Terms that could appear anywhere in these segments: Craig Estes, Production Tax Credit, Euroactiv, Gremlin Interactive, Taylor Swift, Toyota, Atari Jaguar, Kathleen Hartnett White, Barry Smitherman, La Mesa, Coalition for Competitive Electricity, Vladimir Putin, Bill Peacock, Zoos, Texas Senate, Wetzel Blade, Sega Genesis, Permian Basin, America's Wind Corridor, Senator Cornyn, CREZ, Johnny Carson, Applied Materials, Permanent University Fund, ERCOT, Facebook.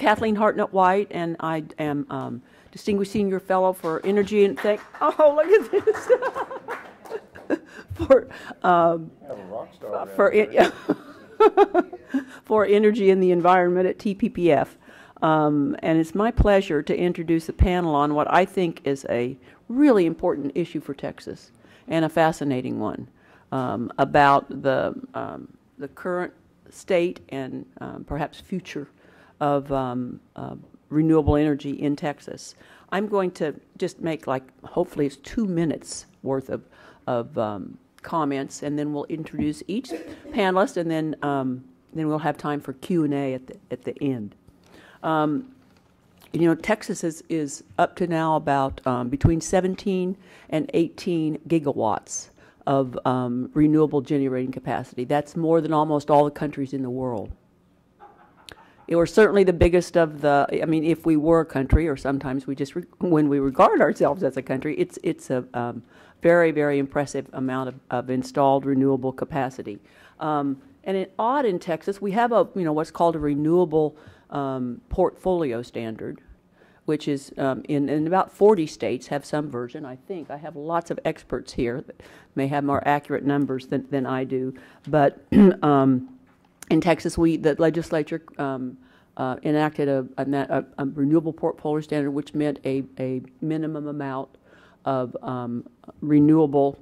Kathleen Hartnett White, and I am Distinguished Senior Fellow for Energy and Tech. Oh, look at this. For, have a rock star for, for Energy and the Environment at TPPF. And it's my pleasure to introduce a panel on what I think is a really important issue for Texas, and a fascinating one, about the current state and perhaps future of renewable energy in Texas. I'm going to just make, like, hopefully it's 2 minutes worth of comments, and then we'll introduce each panelist, and then we'll have time for Q&A at the end. You know, Texas is up to now about between 17 and 18 gigawatts of renewable generating capacity. That's more than almost all the countries in the world. We're certainly the biggest of the, I mean, if we were a country, or sometimes we just, when we regard ourselves as a country, it's a very, very impressive amount of installed renewable capacity. And it odd in Texas, we have a, you know, what's called a renewable portfolio standard, which is in about 40 states have some version, I think. I have lots of experts here that may have more accurate numbers than I do. But in Texas, the legislature enacted a renewable portfolio standard, which meant a minimum amount of renewable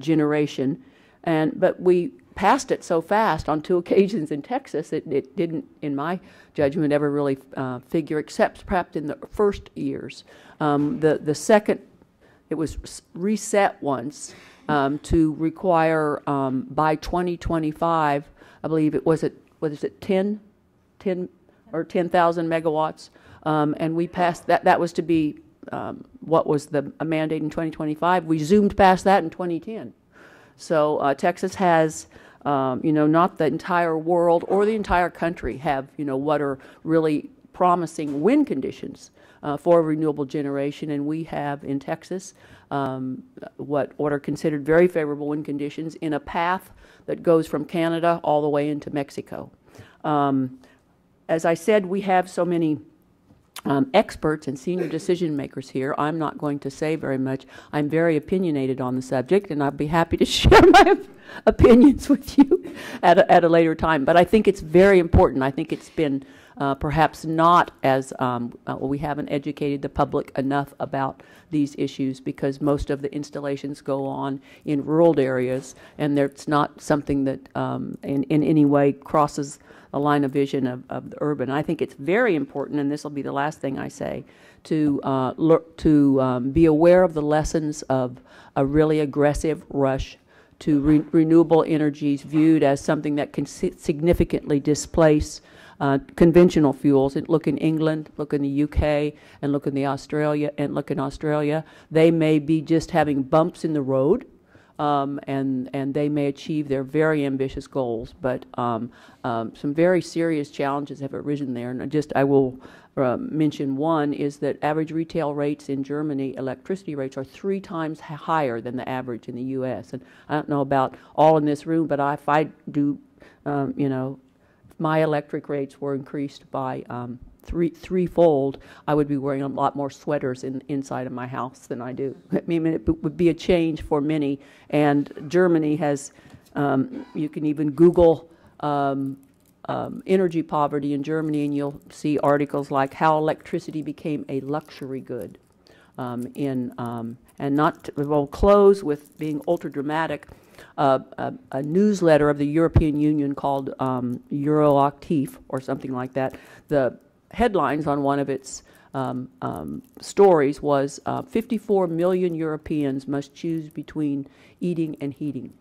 generation. But we passed it so fast on 2 occasions in Texas, it didn't, in my judgment, ever really figure, except perhaps in the first years. The second, it was reset once to require by 2025, I believe it was at, what is it, 10,000 megawatts, and we passed that. That was to be what was a mandate in 2025. We zoomed past that in 2010. So Texas has, you know, not the entire world or the entire country have, you know, what are really promising wind conditions for renewable generation, and we have in Texas what are considered very favorable wind conditions in a path that goes from Canada all the way into Mexico. As I said, we have so many experts and senior decision makers here. I'm not going to say very much. I'm very opinionated on the subject, and I'd be happy to share my opinions with you at a later time. But I think it's very important. I think it's been perhaps not as we haven't educated the public enough about these issues, because most of the installations go on in rural areas, and it's not something that in any way crosses a line of vision of the urban. I think it's very important, and this will be the last thing I say, to be aware of the lessons of a really aggressive rush to renewable energies viewed as something that can significantly displace conventional fuels. And look in England, look in the UK, and look in Australia, and look in Australia. They may be just having bumps in the road. And they may achieve their very ambitious goals, but some very serious challenges have arisen there. And I will mention one is that average retail rates in Germany, electricity rates, are 3 times higher than the average in the U.S. And I don't know about all in this room, but if I do, you know, my electric rates were increased by threefold, I would be wearing a lot more sweaters inside of my house than I do. I mean, it would be a change for many. And Germany has, you can even Google energy poverty in Germany, and you'll see articles like how electricity became a luxury good. And we'll close with being ultra dramatic. A newsletter of the European Union called Euroactiv or something like that. The headlines on one of its stories was 54 million Europeans must choose between eating and heating,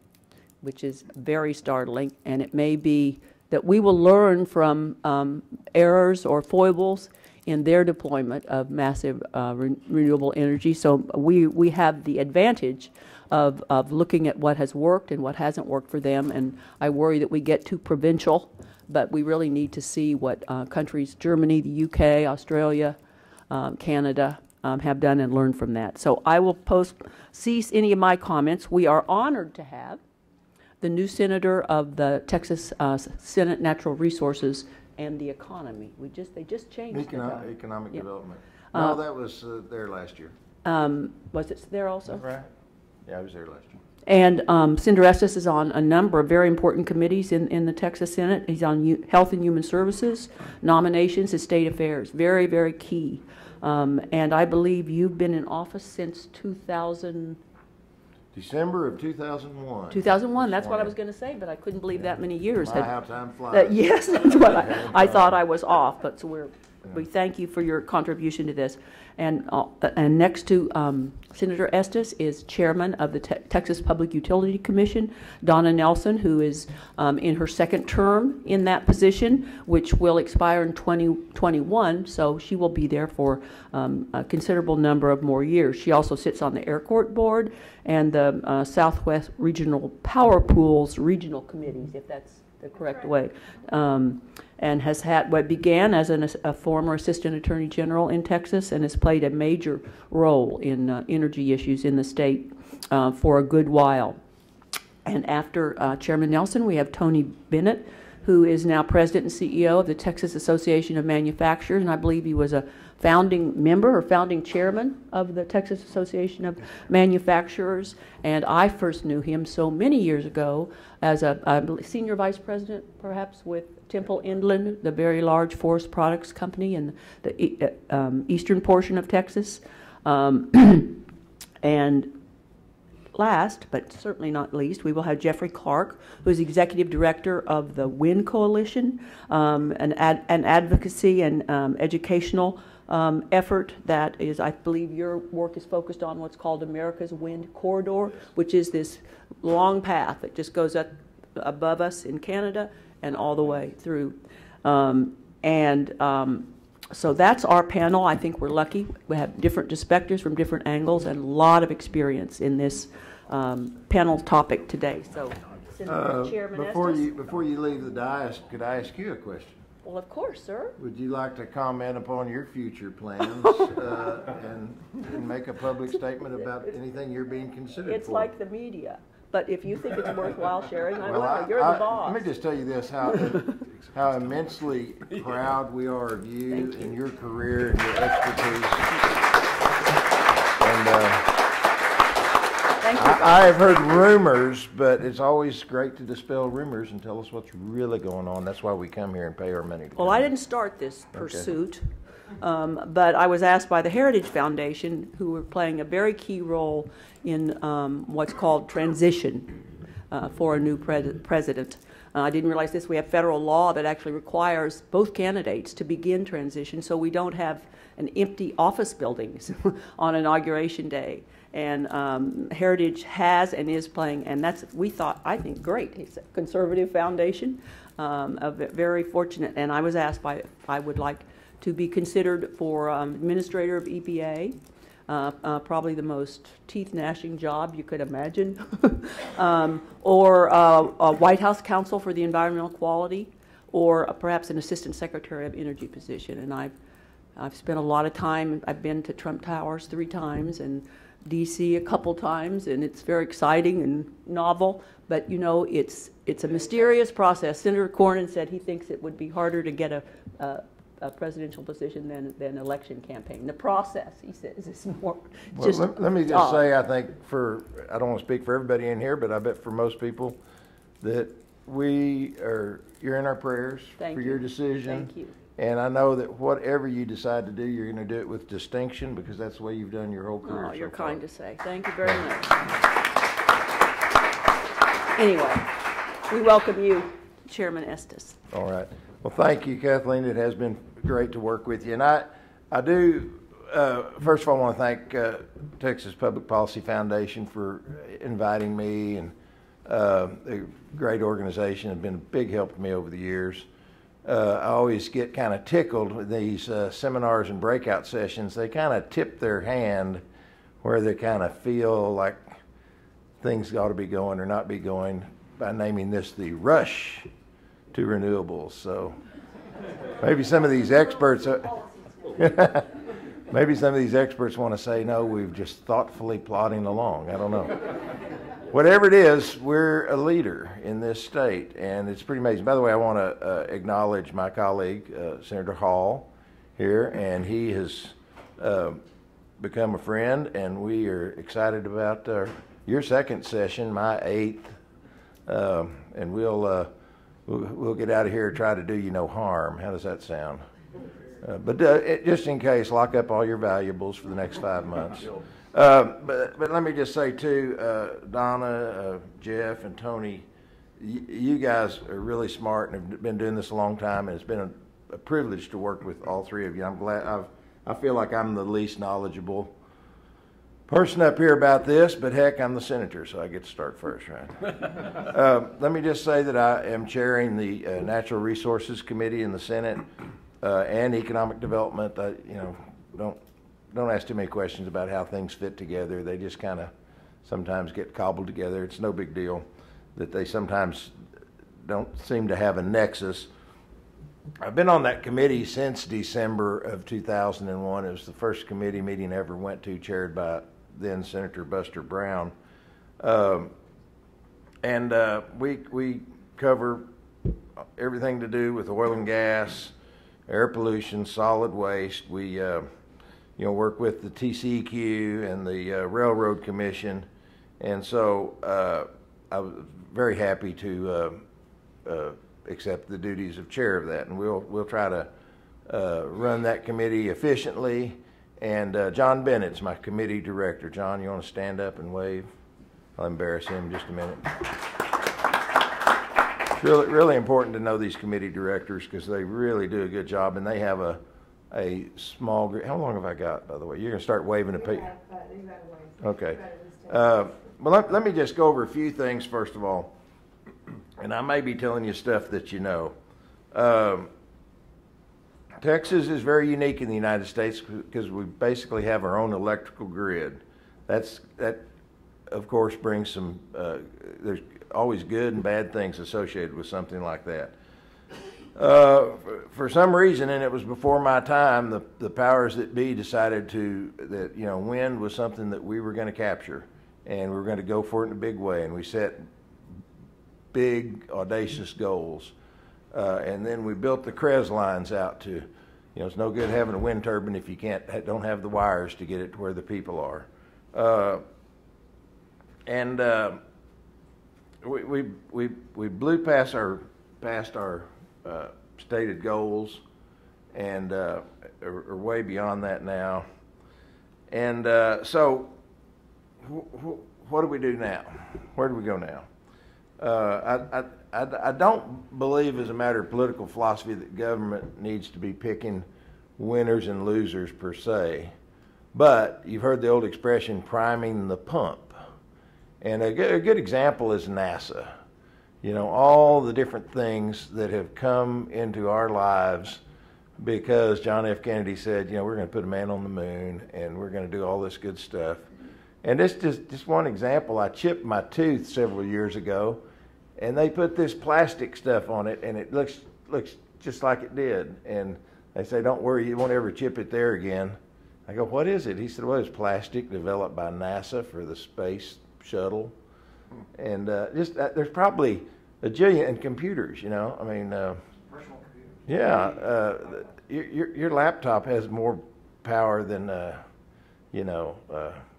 which is very startling. And it may be that we will learn from errors or foibles in their deployment of massive renewable energy. So we have the advantage of looking at what has worked and what hasn't worked for them. And I worry that we get too provincial, but we really need to see what countries, Germany, the UK, Australia, Canada, have done and learn from that. So I will cease any of my comments. We are honored to have the new senator of the Texas Senate Natural Resources and the economy. They just changed economic development. No, that was there last year. Was it there also? Right. Yeah, I was there last year. And Senator Estes is on a number of very important committees in the Texas Senate. He's on Health and Human Services, nominations, and state affairs. Very, very key. And I believe you've been in office since December of 2001. 2001, that's what I was going to say, but I couldn't believe that many years. How time flies. Yes, that's what I thought I was off, but so we thank you for your contribution to this. And next to Senator Estes is Chairman of the Texas Public Utility Commission, Donna Nelson, who is in her second term in that position, which will expire in 2021, so she will be there for a considerable number of more years. She also sits on the ERCOT Board and the Southwest Regional Power Pools Regional Committees, if that's the correct way, and has had what began as a former assistant attorney general in Texas and has played a major role in energy issues in the state for a good while. And after Chairman Nelson, we have Tony Bennett, who is now president and CEO of the Texas Association of Manufacturers, and I believe he was a founding member or founding chairman of the Texas Association of Manufacturers. And I first knew him so many years ago as a senior vice president, perhaps, with Temple Inland, the very large forest products company in the eastern portion of Texas. And last, but certainly not least, we will have Jeffrey Clark, who is Executive Director of the Wind Coalition, an advocacy and educational effort that is, I believe your work is focused on what's called America's Wind Corridor, which is this long path that just goes up above us in Canada and all the way through. So that's our panel. I think we're lucky. We have different perspectives from different angles and a lot of experience in this panel topic today. So, Chairman Estes, before you leave the dais, could I ask you a question? Well, of course, sir. Would you like to comment upon your future plans and make a public statement about anything you're being considered for? It's like the media. But if you think it's worthwhile sharing, you're the boss. Let me just tell you this, how immensely proud we are of you and your career and your expertise. And thank you. I have heard rumors, but it's always great to dispel rumors and tell us what's really going on. That's why we come here and pay our money. Well, I didn't start this pursuit. But I was asked by the Heritage Foundation, who were playing a very key role in what's called transition for a new president. I didn't realize this. We have federal law that actually requires both candidates to begin transition so we don't have an empty office buildings on Inauguration Day. And Heritage has and is playing, and that's, we thought, I think, great. It's a conservative foundation, very fortunate. And I was asked by, I would like to be considered for administrator of EPA, probably the most teeth-gnashing job you could imagine, or a White House counsel for the environmental quality, or perhaps an assistant secretary of energy position. And I've spent a lot of time. I've been to Trump Towers 3 times and D.C. a couple times, and it's very exciting and novel. But you know, it's a mysterious process. Senator Cornyn said he thinks it would be harder to get a presidential position than election campaign. The process, he says, is more. Well, just let me just say, I think I don't want to speak for everybody in here, but I bet for most people that you're in our prayers for your decision. Thank you. And I know that whatever you decide to do, you're going to do it with distinction because that's the way you've done your whole career. Oh, you're kind to say. Thank you very much. Anyway, we welcome you, Chairman Estes. All right. Well, thank you, Kathleen. It has been great to work with you. And I do, first of all, I want to thank Texas Public Policy Foundation for inviting me. And a great organization has been a big help to me over the years. I always get kind of tickled with these seminars and breakout sessions. They kind of tip their hand where they kind of feel like things ought to be going or not be going by naming this the rush to renewables. So maybe some of these experts maybe some of these experts want to say, no, we've just thoughtfully plodding along. I don't know. Whatever it is, we're a leader in this state, and it's pretty amazing. By the way, I want to acknowledge my colleague, Senator Hall, here, and he has become a friend, and we are excited about your second session, my eighth, and we'll get out of here and try to do you no harm. How does that sound? Just in case, lock up all your valuables for the next 5 months. But let me just say, too, Donna, Jeff, and Tony, you guys are really smart and have been doing this a long time, and it's been a privilege to work with all three of you. I'm glad. I feel like I'm the least knowledgeable person up here about this, but heck, I'm the senator, so I get to start first, right? Let me just say that I am chairing the Natural Resources Committee in the Senate and Economic Development. You know, don't ask too many questions about how things fit together. They just kind of sometimes get cobbled together. It's no big deal that they sometimes don't seem to have a nexus. I've been on that committee since December of 2001. It was the first committee meeting I ever went to, chaired by then Senator Buster Brown. We cover everything to do with oil and gas, air pollution, solid waste. We you know, work with the TCEQ and the Railroad Commission, and so I was very happy to accept the duties of chair of that, and we'll try to run that committee efficiently. And John Bennett's my committee director. John, you want to stand up and wave? I'll embarrass him in just a minute. It's really, really important to know these committee directors because they really do a good job, and they have a small group. How long have I got, by the way? You're going to start waving to people. Okay. Well, let me just go over a few things, first of all. And I may be telling you stuff that you know. Texas is very unique in the United States because we basically have our own electrical grid. That, of course, brings some, there's always good and bad things associated with something like that. For some reason, and it was before my time, the powers that be decided that you know, wind was something that we were going to capture, and we were going to go for it in a big way, and we set big audacious goals, and then we built the CREZ lines out to, you know, it's no good having a wind turbine if you don't have the wires to get it to where the people are, we blew past our stated goals, and are way beyond that now. And so what do we do now? Where do we go now? I don't believe, as a matter of political philosophy, that government needs to be picking winners and losers per se, but you've heard the old expression, priming the pump. And a good example is NASA. You know, all the different things that have come into our lives because John F. Kennedy said, you know, we're going to put a man on the moon and we're going to do all this good stuff. And this is just one example. I chipped my tooth several years ago, and they put this plastic stuff on it, and it looks just like it did. And they say, don't worry, you won't ever chip it there again. I go, what is it? He said, well, it's plastic developed by NASA for the space shuttle. And there's probably a jillion, and computers, you know, I mean, personal computers. Yeah, your laptop has more power than, you know.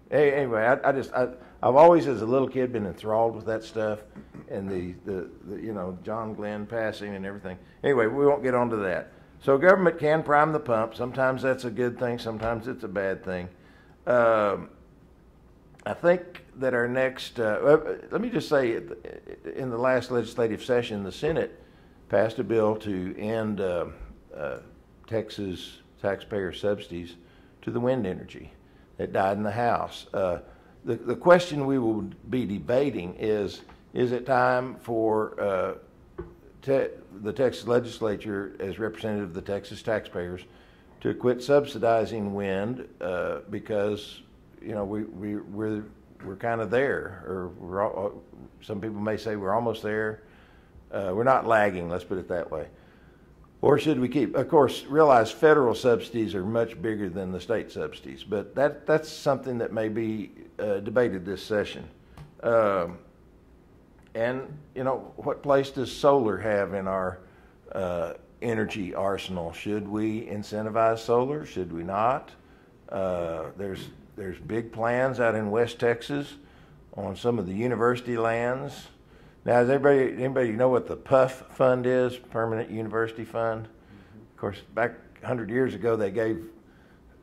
Anyway, I've always, as a little kid, been enthralled with that stuff, and the you know, John Glenn passing and everything. Anyway, we won't get onto that. So government can prime the pump. Sometimes that's a good thing. Sometimes it's a bad thing. I think that our next, let me just say, in the last legislative session, the Senate passed a bill to end Texas taxpayer subsidies to the wind energy. It died in the House. The question we will be debating is it time for the Texas legislature, as representative of the Texas taxpayers, to quit subsidizing wind because, you know, we're kind of there, or some people may say we're almost there. We're not lagging, let's put it that way. Or should we keep? Of course, realize federal subsidies are much bigger than the state subsidies, but that's something that may be debated this session. And, you know, what place does solar have in our energy arsenal? Should we incentivize solar? Should we not? There's big plans out in West Texas on some of the university lands. Now, does anybody know what the PUF fund is, Permanent University Fund? Of course, back 100 years ago, they gave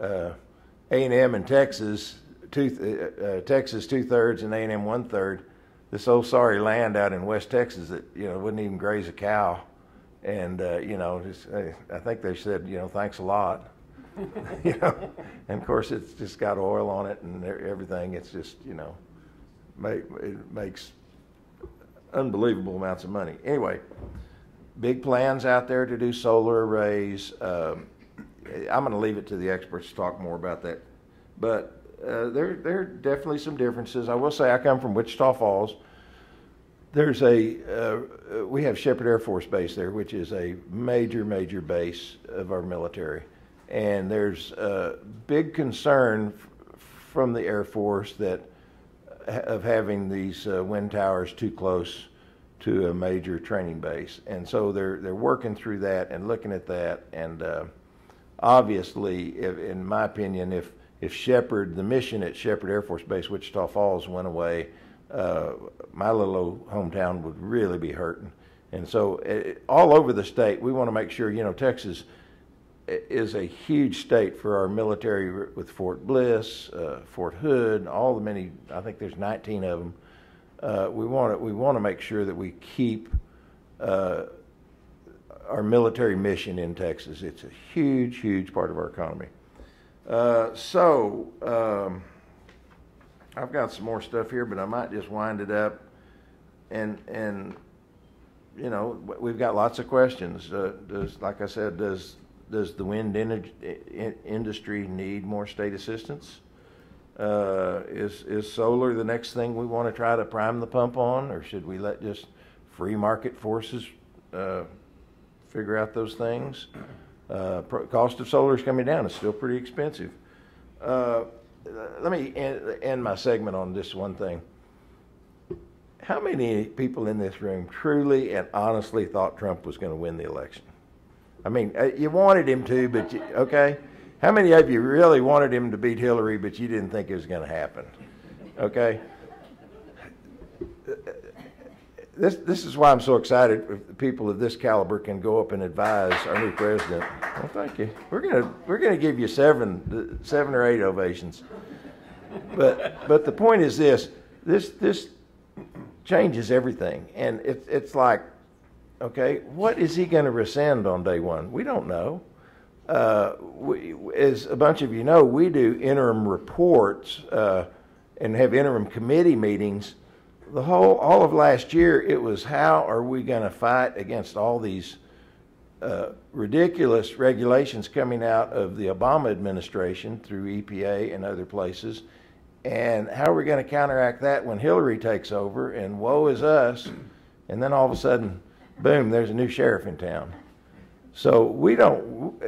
A&M in Texas, Texas 2/3 and A&M 1/3. This old sorry land out in West Texas that, you know, wouldn't even graze a cow. And, you know, just, I think they said, you know, thanks a lot. You know, and of course, it's just got oil on it and everything. It's just, you know, it makes unbelievable amounts of money. Anyway, big plans out there to do solar arrays. I'm going to leave it to the experts to talk more about that. But there are definitely some differences. I will say I come from Wichita Falls. There's we have Shepherd Air Force Base there, which is a major, major base of our military. And there's a big concern from the Air Force of having these wind towers too close to a major training base. And so they're working through that and looking at that. And obviously, in my opinion, if Shepherd, the mission at Shepherd Air Force Base, Wichita Falls, went away, my little old hometown would really be hurting. And so all over the state, we want to make sure, you know, Texas is a huge state for our military with Fort Bliss, Fort Hood, all the many, I think there's 19 of them. We want to make sure that we keep our military mission in Texas. It's a huge, huge part of our economy. I've got some more stuff here, but I might just wind it up. And you know, we've got lots of questions. Like I said, does the wind energy industry need more state assistance? Is solar the next thing we want to try to prime the pump on, or should we let just free market forces figure out those things? Cost of solar is coming down. It's still pretty expensive. Let me end my segment on this one thing. How many people in this room truly and honestly thought Trump was going to win the election? I mean, you wanted him to, but okay. How many of you really wanted him to beat Hillary, but you didn't think it was going to happen? Okay. This is why I'm so excited. People of this caliber can go up and advise our new president. Well, thank you. We're gonna give you seven or eight ovations. But the point is this changes everything, and it's like, okay, what is he going to rescind on day one? We don't know. We, as a bunch of you know, we do interim reports and have interim committee meetings. All of last year, it was how are we going to fight against all these ridiculous regulations coming out of the Obama administration through EPA and other places, and how are we going to counteract that when Hillary takes over and woe is us, and then all of a sudden, boom, there's a new sheriff in town. So we don't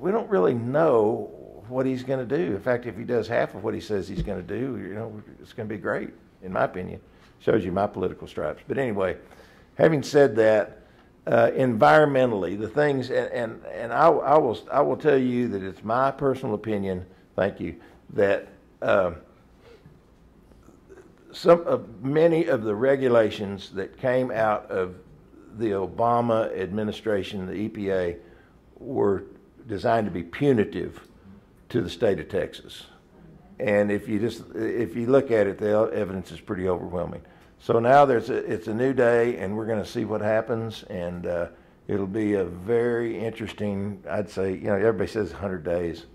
really know what he's going to do. In fact, if he does half of what he says he's going to do, you know, it's going to be great, in my opinion. Shows you my political stripes. But anyway, having said that, environmentally, the things, and I will tell you that it's my personal opinion, thank you, that many of the regulations that came out of the Obama administration, the EPA, were designed to be punitive to the state of Texas. And if you look at it, the evidence is pretty overwhelming. So now it's a new day, and we're going to see what happens, and it'll be a very interesting, I'd say, you know, everybody says 100 days.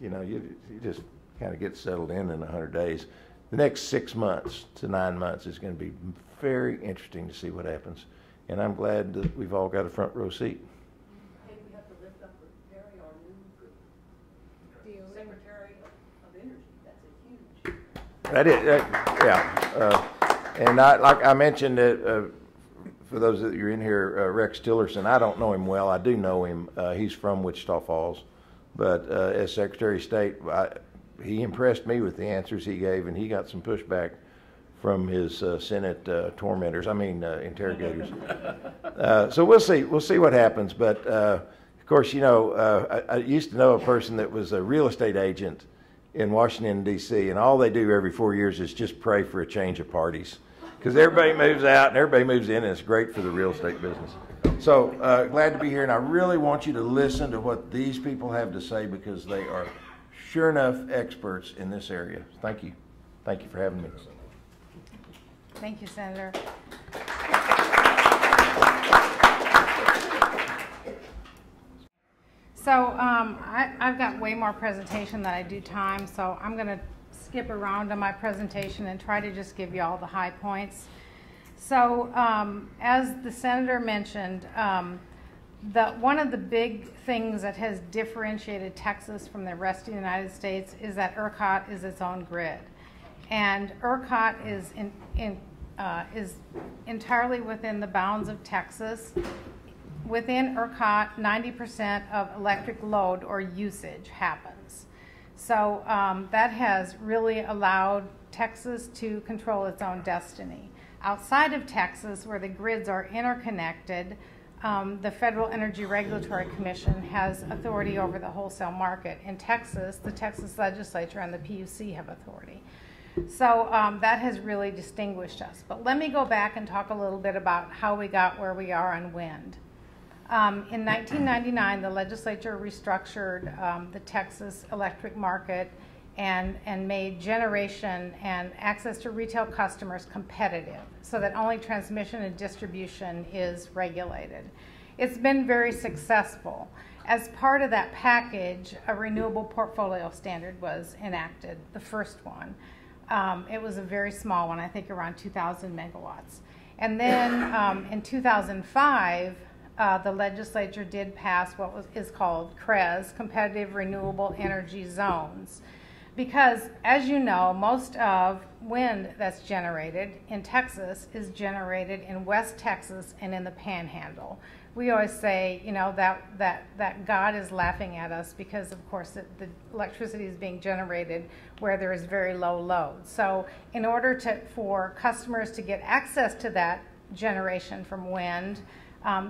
You know, you just kind of get settled in 100 days. The next 6 months to 9 months is going to be very interesting to see what happens. And I'm glad that we've all got a front row seat. Hey, we have to lift up Perry, our new Secretary of Energy. That's a huge. That is, yeah. And like I mentioned, for those that you're in here, Rex Tillerson, I don't know him well. I do know him. He's from Wichita Falls. But as Secretary of State, he impressed me with the answers he gave, and he got some pushback from his Senate tormentors, I mean interrogators. So we'll see what happens. But of course, you know, I used to know a person that was a real estate agent in Washington, D.C., and all they do every 4 years is just pray for a change of parties, because everybody moves out and everybody moves in, and it's great for the real estate business. So glad to be here, and I really want you to listen to what these people have to say, because they are sure enough experts in this area. Thank you. Thank you for having me. Thank you, Senator. So I've got way more presentation than I do time, so I'm going to skip around on my presentation and try to just give you all the high points. So as the Senator mentioned, one of the big things that has differentiated Texas from the rest of the United States is that ERCOT is its own grid. And ERCOT is entirely within the bounds of Texas. Within ERCOT, 90% of electric load or usage happens. So that has really allowed Texas to control its own destiny. Outside of Texas, where the grids are interconnected, the Federal Energy Regulatory Commission has authority over the wholesale market. In Texas, the Texas legislature and the PUC have authority. So that has really distinguished us. But let me go back and talk a little bit about how we got where we are on wind. In 1999, the legislature restructured the Texas electric market and made generation and access to retail customers competitive, so that only transmission and distribution is regulated. It's been very successful. As part of that package, a renewable portfolio standard was enacted, the first one. It was a very small one, I think around 2,000 megawatts. And then in 2005, the legislature did pass what is called CREZ, Competitive Renewable Energy Zones. Because, as you know, most of wind that's generated in Texas is generated in West Texas and in the Panhandle. We always say, you know, that God is laughing at us because, of course, the electricity is being generated where there is very low load. So in order for customers to get access to that generation from wind,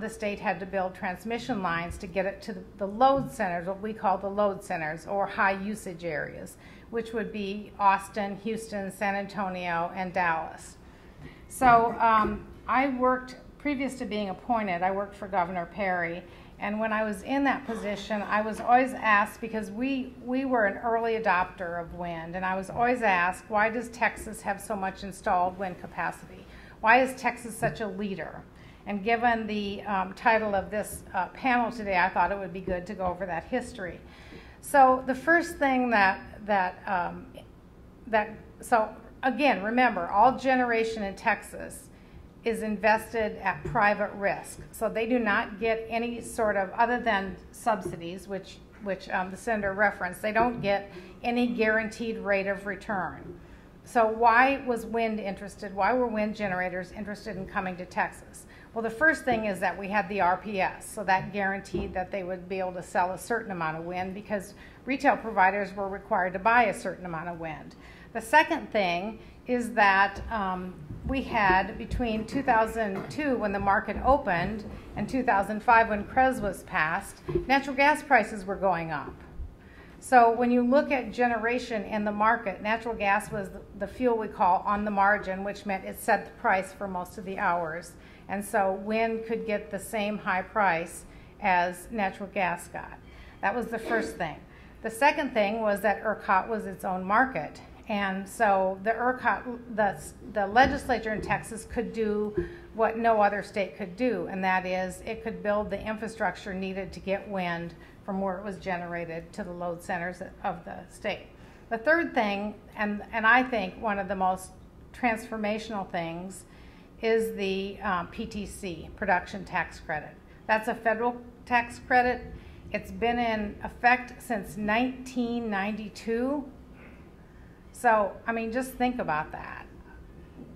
the state had to build transmission lines to get it to the load centers, what we call the load centers, or high usage areas, which would be Austin, Houston, San Antonio, and Dallas. So I worked, previous to being appointed, I worked for Governor Perry, and when I was in that position, I was always asked, because we were an early adopter of wind, and I was always asked, why does Texas have so much installed wind capacity? Why is Texas such a leader? And given the title of this panel today, I thought it would be good to go over that history. So the first thing so again, remember, all generation in Texas is invested at private risk. So they do not get any sort of, other than subsidies, which the Senator referenced, they don't get any guaranteed rate of return. So why was wind interested? Why were wind generators interested in coming to Texas? Well, the first thing is that we had the RPS, so that guaranteed that they would be able to sell a certain amount of wind, because retail providers were required to buy a certain amount of wind. The second thing is that we had, between 2002, when the market opened, and 2005, when CREZ was passed, natural gas prices were going up. So when you look at generation in the market, natural gas was the fuel we call on the margin, which meant it set the price for most of the hours. And so wind could get the same high price as natural gas got. That was the first thing. The second thing was that ERCOT was its own market. And so the ERCOT, the legislature in Texas could do what no other state could do, and that is it could build the infrastructure needed to get wind from where it was generated to the load centers of the state. The third thing, and I think one of the most transformational things, is the PTC, Production Tax Credit. That's a federal tax credit. It's been in effect since 1992. So, I mean, just think about that.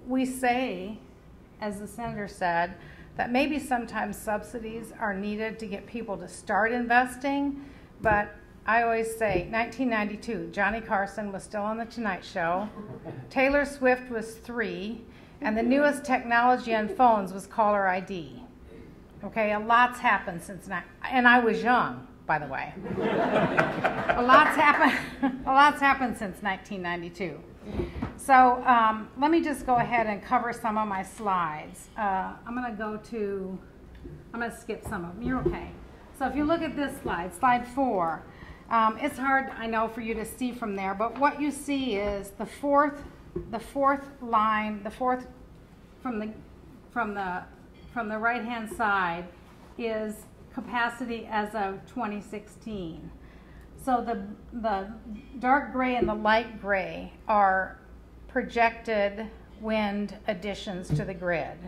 We say, as the Senator said, that maybe sometimes subsidies are needed to get people to start investing, but I always say, 1992, Johnny Carson was still on The Tonight Show, Taylor Swift was 3, and the newest technology on phones was caller ID. Okay, a lot's happened since then, and I was young, by the way. a lot's happened since 1992. So let me just go ahead and cover some of my slides. I'm going to skip some of them. You're okay. So if you look at this slide, slide 4, it's hard, I know, for you to see from there, but what you see is the fourth line from the right-hand side is capacity as of 2016. So the dark gray and the light gray are projected wind additions to the grid.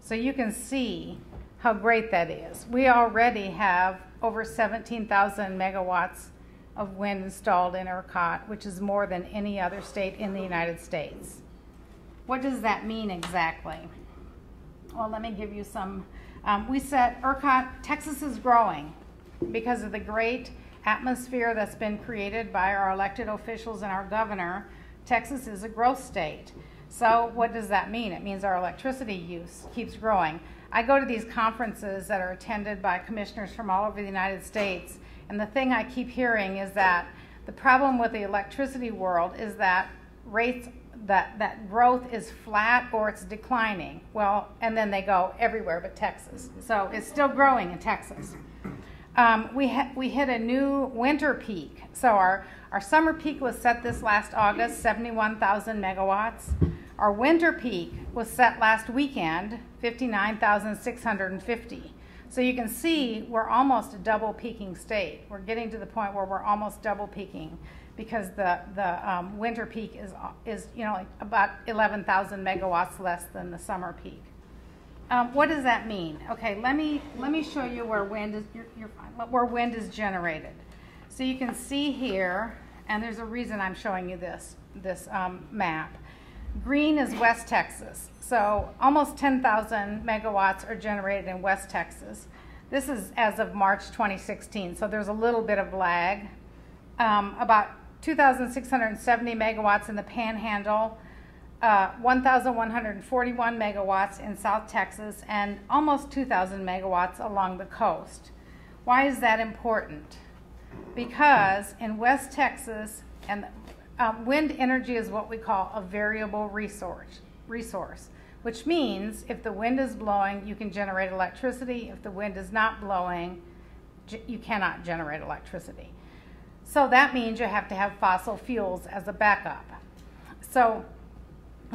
So you can see how great that is. We already have over 17,000 megawatts of wind installed in ERCOT, which is more than any other state in the United States. What does that mean exactly? Well, let me give you some. ERCOT, Texas is growing because of the great atmosphere that's been created by our elected officials and our governor. Texas is a growth state. So what does that mean? It means our electricity use keeps growing. I go to these conferences that are attended by commissioners from all over the United States, and the thing I keep hearing is that the problem with the electricity world is that rates, that growth is flat or it's declining. Well, and then they go everywhere but Texas. So it's still growing in Texas. We hit a new winter peak. So our summer peak was set this last August, 71,000 megawatts. Our winter peak was set last weekend, 59,650. So you can see we're almost a double peaking state. We're getting to the point where we're almost double peaking because the winter peak is about 11,000 megawatts less than the summer peak. What does that mean? Okay, let me show you where wind is where wind is generated. So you can see here, and there's a reason I'm showing you this map. Green is West Texas, so almost 10,000 megawatts are generated in West Texas. This is as of March 2016, so there's a little bit of lag. About 2,670 megawatts in the Panhandle, 1,141 megawatts in South Texas, and almost 2,000 megawatts along the coast. Why is that important? Because in West Texas, and wind energy is what we call a variable resource, which means if the wind is blowing, you can generate electricity. If the wind is not blowing, you cannot generate electricity. So that means you have to have fossil fuels as a backup. So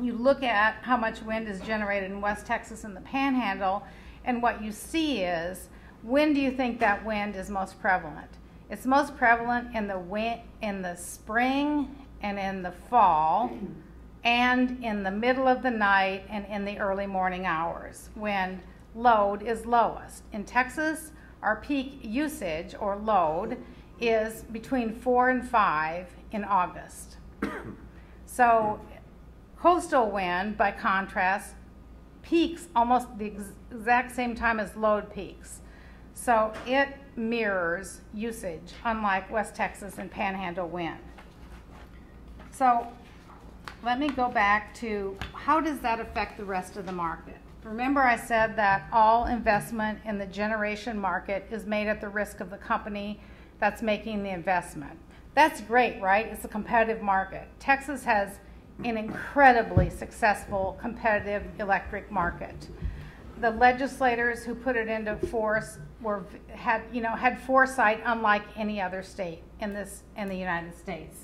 you look at how much wind is generated in West Texas and the Panhandle, and what you see is, when do you think that wind is most prevalent? It's most prevalent in the spring and in the fall and in the middle of the night and in the early morning hours when load is lowest. In Texas, our peak usage or load is between 4 and 5 in August. So coastal wind, by contrast, peaks almost the exact same time as load peaks. So it mirrors usage, unlike West Texas and Panhandle wind. So let me go back to how does that affect the rest of the market? Remember I said that all investment in the generation market is made at the risk of the company that's making the investment. That's great, right? It's a competitive market. Texas has an incredibly successful competitive electric market. The legislators who put it into force had foresight unlike any other state in the United States.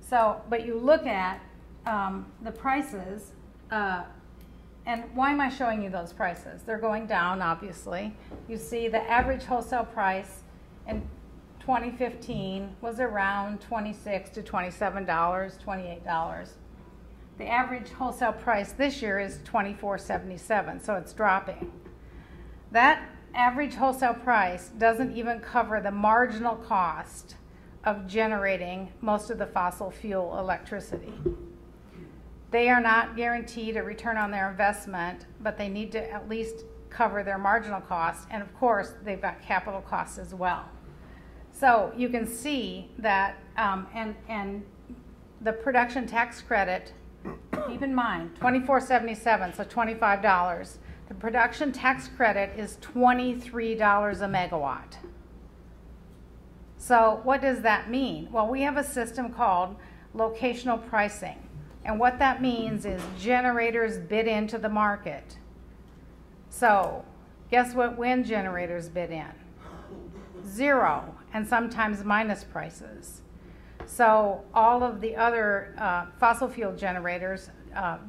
So, but you look at the prices, and why am I showing you those prices? They're going down, obviously. You see the average wholesale price in 2015 was around $26 to $27, $28. The average wholesale price this year is $24.77, so it's dropping. That average wholesale price doesn't even cover the marginal cost of generating most of the fossil fuel electricity. They are not guaranteed a return on their investment, but they need to at least cover their marginal cost, and of course, they've got capital costs as well. So you can see that, and the production tax credit, keep in mind, $24.77, so $25. The production tax credit is $23 a megawatt. So what does that mean? Well, we have a system called locational pricing. And what that means is generators bid into the market. So guess what wind generators bid in? Zero, and sometimes minus prices. So all of the other fossil fuel generators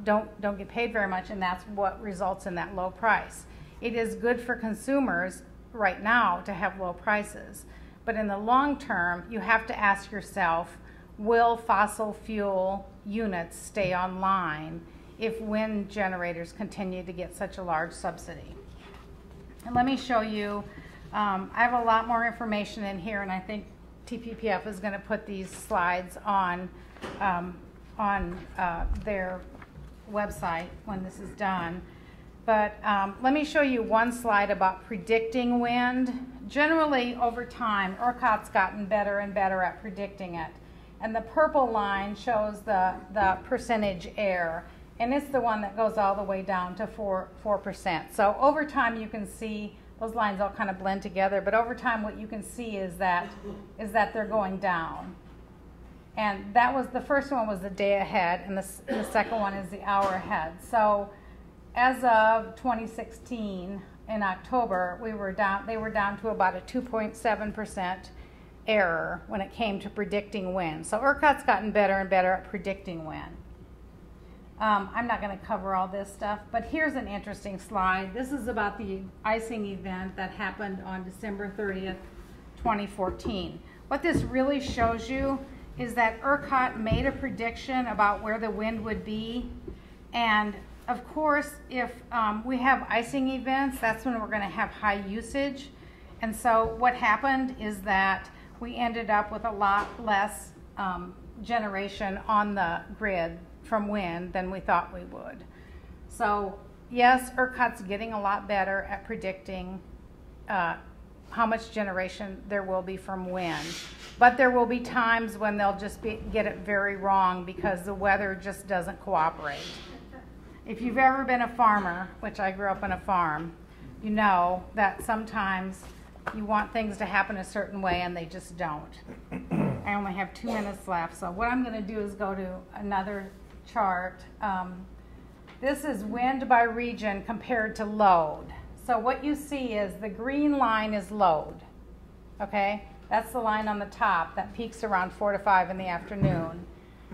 don't get paid very much, and that's what results in that low price. It is good for consumers right now to have low prices, but in the long term, you have to ask yourself, will fossil fuel units stay online if wind generators continue to get such a large subsidy? And let me show you, I have a lot more information in here, and I think TPPF is going to put these slides on their website when this is done. But let me show you one slide about predicting wind. Generally, over time, ERCOT's gotten better and better at predicting it. And the purple line shows the percentage error. And it's the one that goes all the way down to 4%. So over time, you can see those lines all kind of blend together. But over time, what you can see is that they're going down. And that was, the first one was the day ahead, and the second one is the hour ahead. So as of 2016, in October, they were down to about a 2.7% error when it came to predicting wind. So ERCOT's gotten better and better at predicting wind. I'm not going to cover all this stuff, but here's an interesting slide. This is about the icing event that happened on December 30th, 2014. What this really shows you is that ERCOT made a prediction about where the wind would be, and of course, if we have icing events, that's when we're going to have high usage. And so what happened is that we ended up with a lot less generation on the grid from wind than we thought we would. So yes, ERCOT's getting a lot better at predicting how much generation there will be from wind. But there will be times when they'll just get it very wrong because the weather just doesn't cooperate. If you've ever been a farmer, which I grew up on a farm, you know that sometimes you want things to happen a certain way and they just don't. I only have 2 minutes left, so what I'm going to do is go to another chart. This is wind by region compared to load. So what you see is the green line is load, okay? That's the line on the top that peaks around 4 to 5 in the afternoon.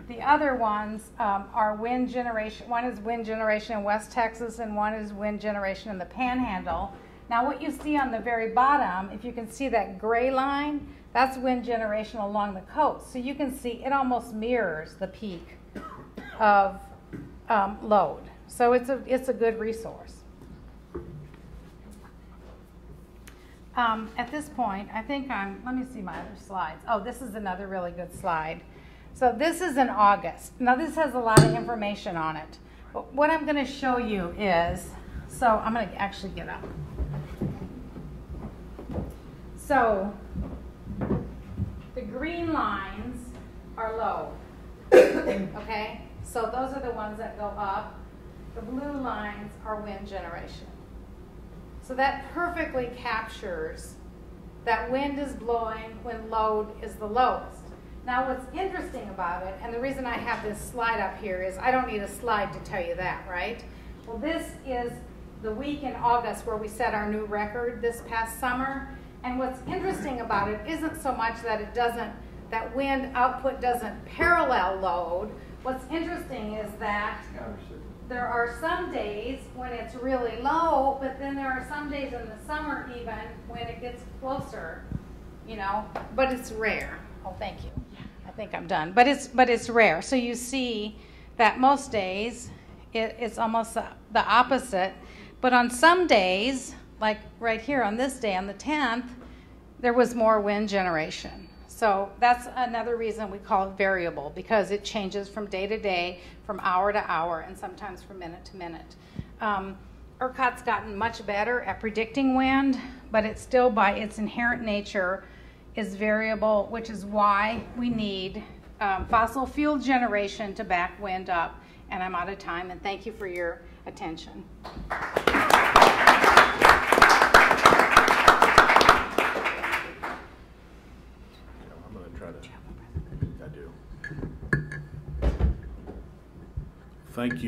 The other ones are wind generation. One is wind generation in West Texas, and one is wind generation in the Panhandle. Now what you see on the very bottom, if you can see that gray line, that's wind generation along the coast. So you can see it almost mirrors the peak of load. So it's a good resource. At this point, I think let me see my other slides. Oh, this is another really good slide. So this is in August. Now this has a lot of information on it. But what I'm going to show you is, so I'm going to actually get up. So the green lines are low, okay? So those are the ones that go up. The blue lines are wind generation. So that perfectly captures that wind is blowing when load is the lowest. Now what's interesting about it, and the reason I have this slide up here is I don't need a slide to tell you that, right? Well, this is the week in August where we set our new record this past summer. And what's interesting about it isn't so much that that wind output doesn't parallel load. What's interesting is that there are some days when it's really low, but then there are some days in the summer even when it gets closer, you know, but it's rare. Oh, thank you. I think I'm done, but it's rare. So you see that most days it's almost the opposite, but on some days, like right here on this day on the 10th, there was more wind generation. So that's another reason we call it variable, because it changes from day to day, from hour to hour, and sometimes from minute to minute. ERCOT's gotten much better at predicting wind, but it's still by its inherent nature is variable, which is why we need fossil fuel generation to back wind up. And I'm out of time, and thank you for your attention. Thank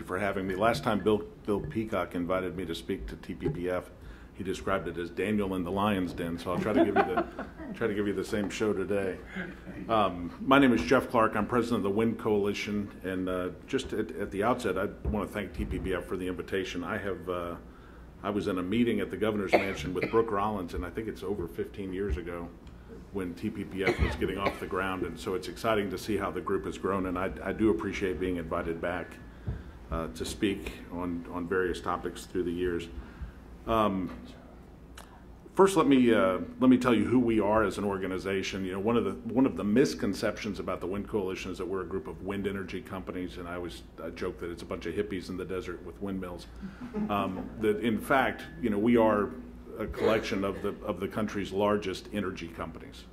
you for having me. Last time Bill Peacock invited me to speak to TPPF, he described it as Daniel in the Lion's Den. So I'll try to give you the same show today. My name is Jeff Clark. I'm president of the Wind Coalition, and just at the outset, I want to thank TPPF for the invitation. I was in a meeting at the Governor's Mansion with Brooke Rollins, and I think it's over 15 years ago, when TPPF was getting off the ground, and so it's exciting to see how the group has grown, and I do appreciate being invited back to speak on various topics through the years. First, let me tell you who we are as an organization. You know, one of the misconceptions about the Wind Coalition is that we're a group of wind energy companies, and I always joke that it's a bunch of hippies in the desert with windmills. That in fact, you know, we are a collection of the country's largest energy companies.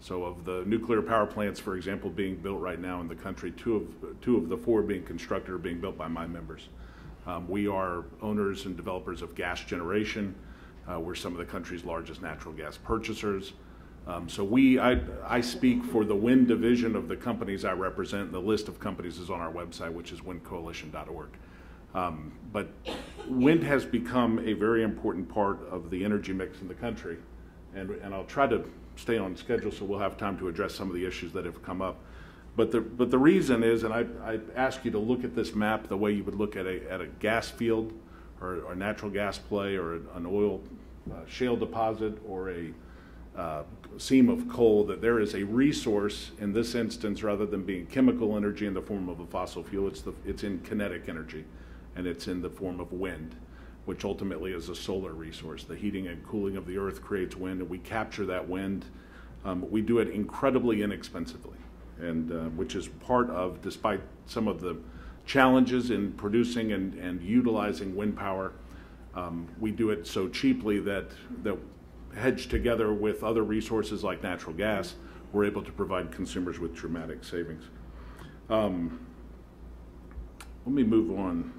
So of the nuclear power plants, for example, being built right now in the country, two of the four being constructed are being built by my members. We are owners and developers of gas generation. We're some of the country's largest natural gas purchasers. So I speak for the wind division of the companies I represent, and the list of companies is on our website, which is windcoalition.org. But wind has become a very important part of the energy mix in the country, and I'll try to stay on schedule so we'll have time to address some of the issues that have come up. But the reason is, and I ask you to look at this map the way you would look at a gas field, or natural gas play, or an oil shale deposit, or a seam of coal, that there is a resource in this instance, rather than being chemical energy in the form of a fossil fuel, it's in kinetic energy. And it's in the form of wind, which ultimately is a solar resource. The heating and cooling of the earth creates wind, and we capture that wind. We do it incredibly inexpensively, and which is part of, despite some of the challenges in producing and utilizing wind power, we do it so cheaply that hedged together with other resources like natural gas, we're able to provide consumers with dramatic savings. Let me move on.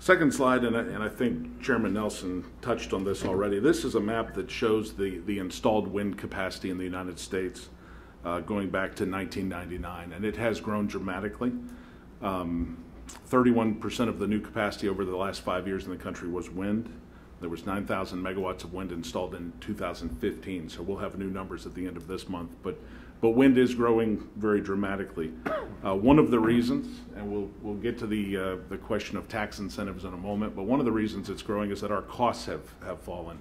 Second slide, and I think Chairman Nelson touched on this already. This is a map that shows the installed wind capacity in the United States going back to 1999, and it has grown dramatically. 31% of the new capacity over the last 5 years in the country was wind. There was 9,000 megawatts of wind installed in 2015, so we'll have new numbers at the end of this month. But wind is growing very dramatically. One of the reasons, and we'll get to the question of tax incentives in a moment, but one of the reasons it's growing is that our costs have fallen.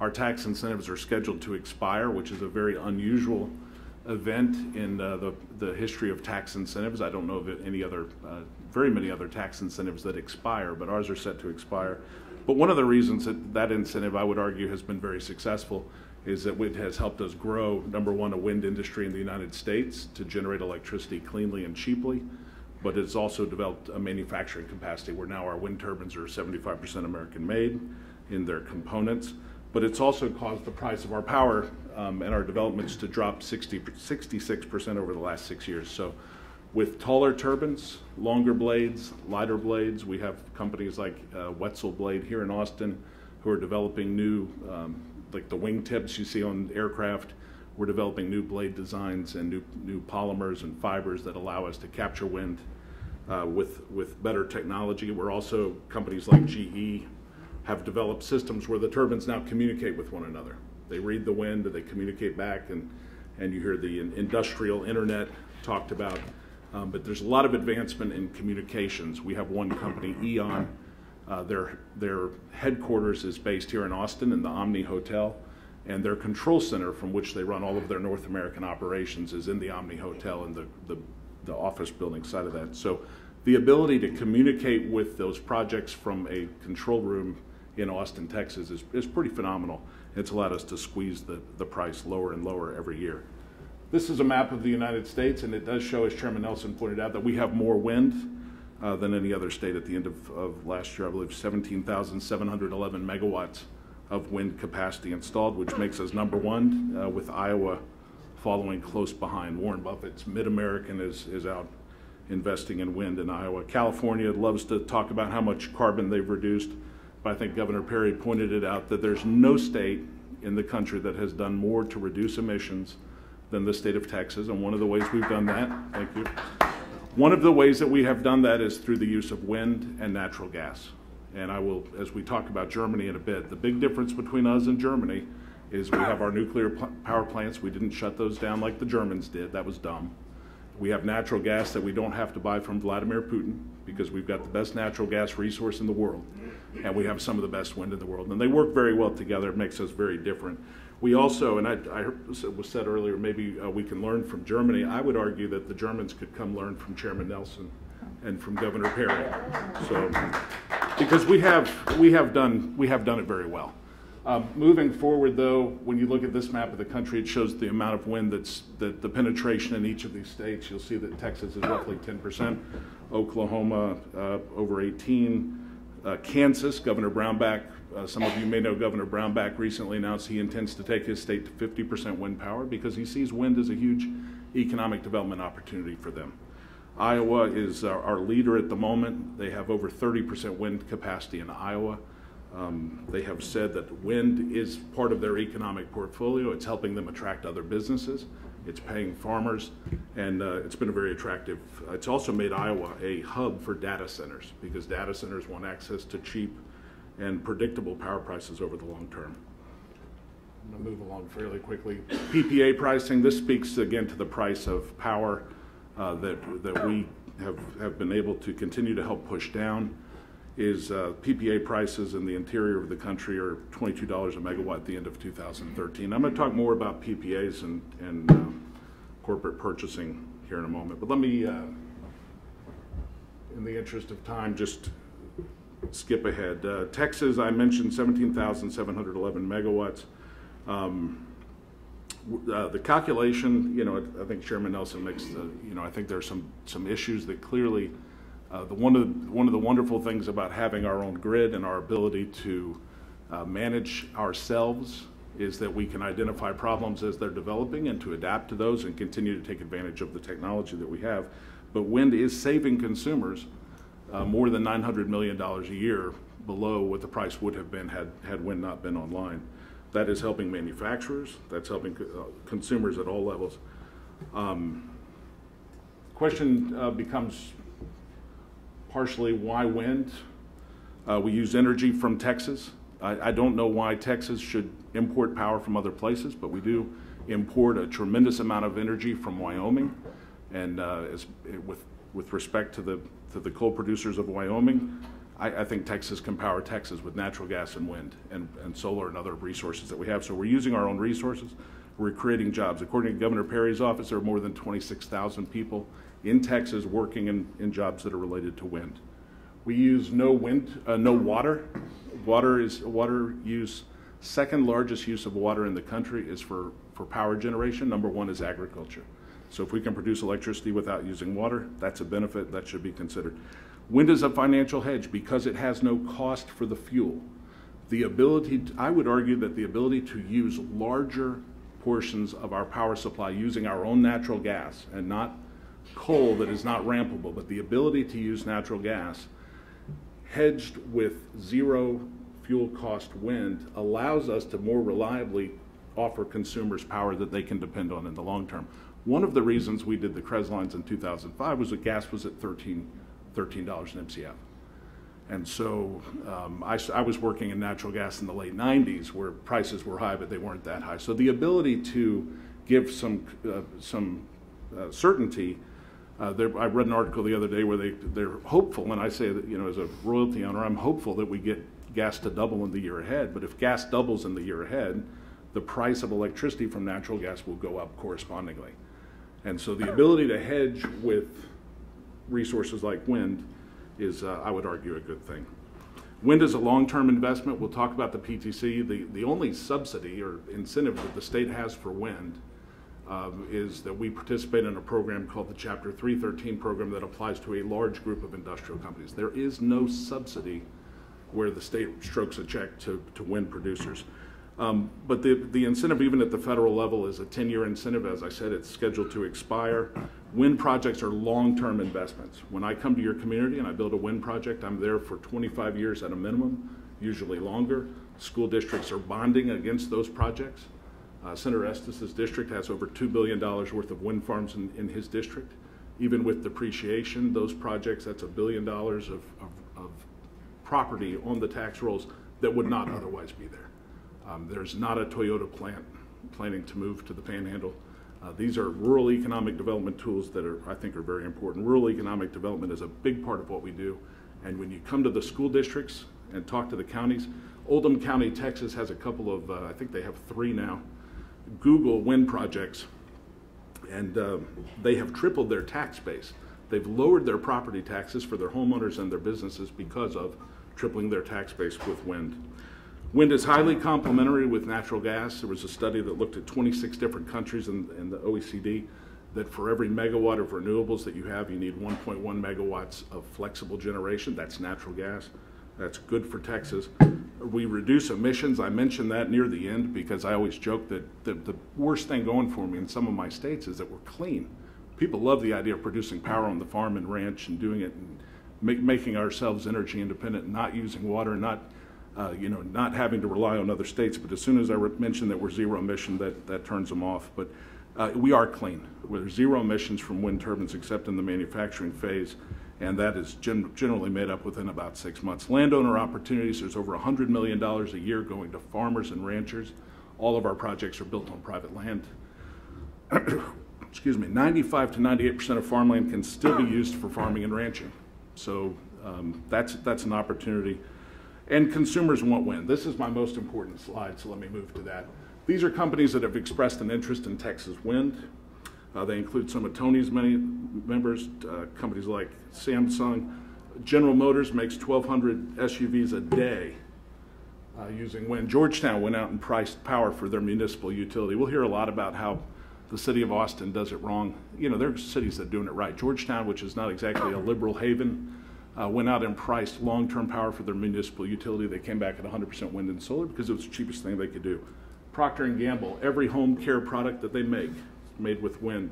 Our tax incentives are scheduled to expire, which is a very unusual event in the history of tax incentives. I don't know of any other, very many other tax incentives that expire, but ours are set to expire. But one of the reasons that incentive, I would argue, has been very successful is that it has helped us grow, number one, a wind industry in the United States to generate electricity cleanly and cheaply, but it's also developed a manufacturing capacity where now our wind turbines are 75% American made in their components, but it's also caused the price of our power and our developments to drop 66% over the last 6 years. So with taller turbines, longer blades, lighter blades, we have companies like Wetzel Blade here in Austin who are developing new like the wingtips you see on aircraft. We're developing new blade designs and new polymers and fibers that allow us to capture wind with better technology. We're also, companies like GE have developed systems where the turbines now communicate with one another. They read the wind and they communicate back, and you hear the industrial internet talked about. But there's a lot of advancement in communications. We have one company, E.ON. Their headquarters is based here in Austin in the Omni Hotel, and their control center from which they run all of their North American operations is in the Omni Hotel and the office building side of that. So the ability to communicate with those projects from a control room in Austin, Texas is pretty phenomenal. It's allowed us to squeeze the price lower and lower every year. This is a map of the United States, and it does show, as Chairman Nelson pointed out, that we have more wind than any other state at the end of last year. I believe 17,711 megawatts of wind capacity installed, which makes us number one, with Iowa following close behind. Warren Buffett's Mid-American is out investing in wind in Iowa. California loves to talk about how much carbon they've reduced, but I think Governor Perry pointed it out that there's no state in the country that has done more to reduce emissions than the state of Texas, and one of the ways we've done that, thank you, one of the ways that we have done that is through the use of wind and natural gas. And I will, as we talk about Germany in a bit, the big difference between us and Germany is we have our nuclear power plants. We didn't shut those down like the Germans did. That was dumb. We have natural gas that we don't have to buy from Vladimir Putin because we've got the best natural gas resource in the world, and we have some of the best wind in the world. And they work very well together. It makes us very different. We also, and I was said earlier, maybe we can learn from Germany. I would argue that the Germans could come learn from Chairman Nelson and from Governor Perry. So, because we have done it very well. Moving forward, though, when you look at this map of the country, it shows the amount of wind the penetration in each of these states. You'll see that Texas is roughly 10%, Oklahoma over 18%, Kansas, Governor Brownback, some of you may know Governor Brownback recently announced he intends to take his state to 50% wind power because he sees wind as a huge economic development opportunity for them. Iowa is our leader at the moment. They have over 30% wind capacity in Iowa. They have said that wind is part of their economic portfolio. It's helping them attract other businesses. It's paying farmers, and it's been a very attractive. It's also made Iowa a hub for data centers because data centers want access to cheap and predictable power prices over the long term. I'm going to move along fairly quickly. PPA pricing, this speaks again to the price of power that we have been able to continue to help push down. Is PPA prices in the interior of the country are $22 a megawatt at the end of 2013. I'm going to talk more about PPAs and corporate purchasing here in a moment. But let me, in the interest of time, just skip ahead. Texas, I mentioned 17,711 megawatts. The calculation, you know, I think Chairman Nelson makes the, you know, I think there's some issues that clearly. One of the wonderful things about having our own grid and our ability to manage ourselves is that we can identify problems as they're developing and to adapt to those and continue to take advantage of the technology that we have. But wind is saving consumers more than $900 million a year below what the price would have been had wind not been online. That is helping manufacturers. That's helping consumers at all levels. Question becomes partially why wind. We use energy from Texas. I don't know why Texas should import power from other places, but we do import a tremendous amount of energy from Wyoming. And with respect to the coal producers of Wyoming, I think Texas can power Texas with natural gas and wind and solar and other resources that we have. So we're using our own resources. We're creating jobs. According to Governor Perry's office, there are more than 26,000 people in Texas working in jobs that are related to wind. We use no water. Water use, second largest use of water in the country is for power generation. Number one is agriculture. So if we can produce electricity without using water, that's a benefit that should be considered. Wind is a financial hedge because it has no cost for the fuel. The ability, I would argue that the ability to use larger portions of our power supply using our own natural gas and not coal that is not rampable, but the ability to use natural gas hedged with zero fuel cost wind allows us to more reliably offer consumers power that they can depend on in the long term. One of the reasons we did the CREZ lines in 2005 was that gas was at $13 an MCF. And so I was working in natural gas in the late 90s where prices were high, but they weren't that high. So the ability to give some certainty, I read an article the other day where they're hopeful, and I say that, you know, as a royalty owner, I'm hopeful that we get gas to double in the year ahead, but if gas doubles in the year ahead, the price of electricity from natural gas will go up correspondingly. And so the ability to hedge with resources like wind is, I would argue, a good thing. Wind is a long-term investment. We'll talk about the PTC. The only subsidy or incentive that the state has for wind is that we participate in a program called the Chapter 313 program that applies to a large group of industrial companies. There is no subsidy where the state strokes a check to wind producers. But the incentive, even at the federal level, is a 10-year incentive. As I said, it's scheduled to expire. Wind projects are long-term investments. When I come to your community and I build a wind project, I'm there for 25 years at a minimum, usually longer. School districts are bonding against those projects. Senator Estes' district has over $2 billion worth of wind farms in his district. Even with depreciation, those projects, that's $1 billion of property on the tax rolls that would not otherwise be there. There's not a Toyota plant planning to move to the Panhandle. These are rural economic development tools that are, I think, are very important. Rural economic development is a big part of what we do. And when you come to the school districts and talk to the counties, Oldham County, Texas has a couple of, I think they have 3 now, Google wind projects, and they have tripled their tax base. They've lowered their property taxes for their homeowners and their businesses because of tripling their tax base with wind. Wind is highly complementary with natural gas. There was a study that looked at 26 different countries in the OECD that for every megawatt of renewables that you have, you need 1.1 megawatts of flexible generation. That's natural gas. That's good for Texas. We reduce emissions. I mentioned that near the end because I always joke that the worst thing going for me in some of my states is that we're clean. People love the idea of producing power on the farm and ranch and doing it and making ourselves energy independent and not using water, and not having to rely on other states. But as soon as I mention that we're zero emission, that turns them off. But we are clean. We're zero emissions from wind turbines except in the manufacturing phase, and that is generally made up within about 6 months. Landowner opportunities, there's over $100 million a year going to farmers and ranchers. All of our projects are built on private land. Excuse me, 95 to 98% of farmland can still be used for farming and ranching. So that's an opportunity. And consumers want wind. This is my most important slide, so let me move to that. These are companies that have expressed an interest in Texas wind. They include some of Tony's many members, companies like Samsung. General Motors makes 1,200 SUVs a day using wind. Georgetown went out and priced power for their municipal utility. We'll hear a lot about how the city of Austin does it wrong. You know, there are cities that are doing it right. Georgetown, which is not exactly a liberal haven, went out and priced long-term power for their municipal utility. They came back at 100% wind and solar because it was the cheapest thing they could do. Procter & Gamble, every home care product that they make, made with wind.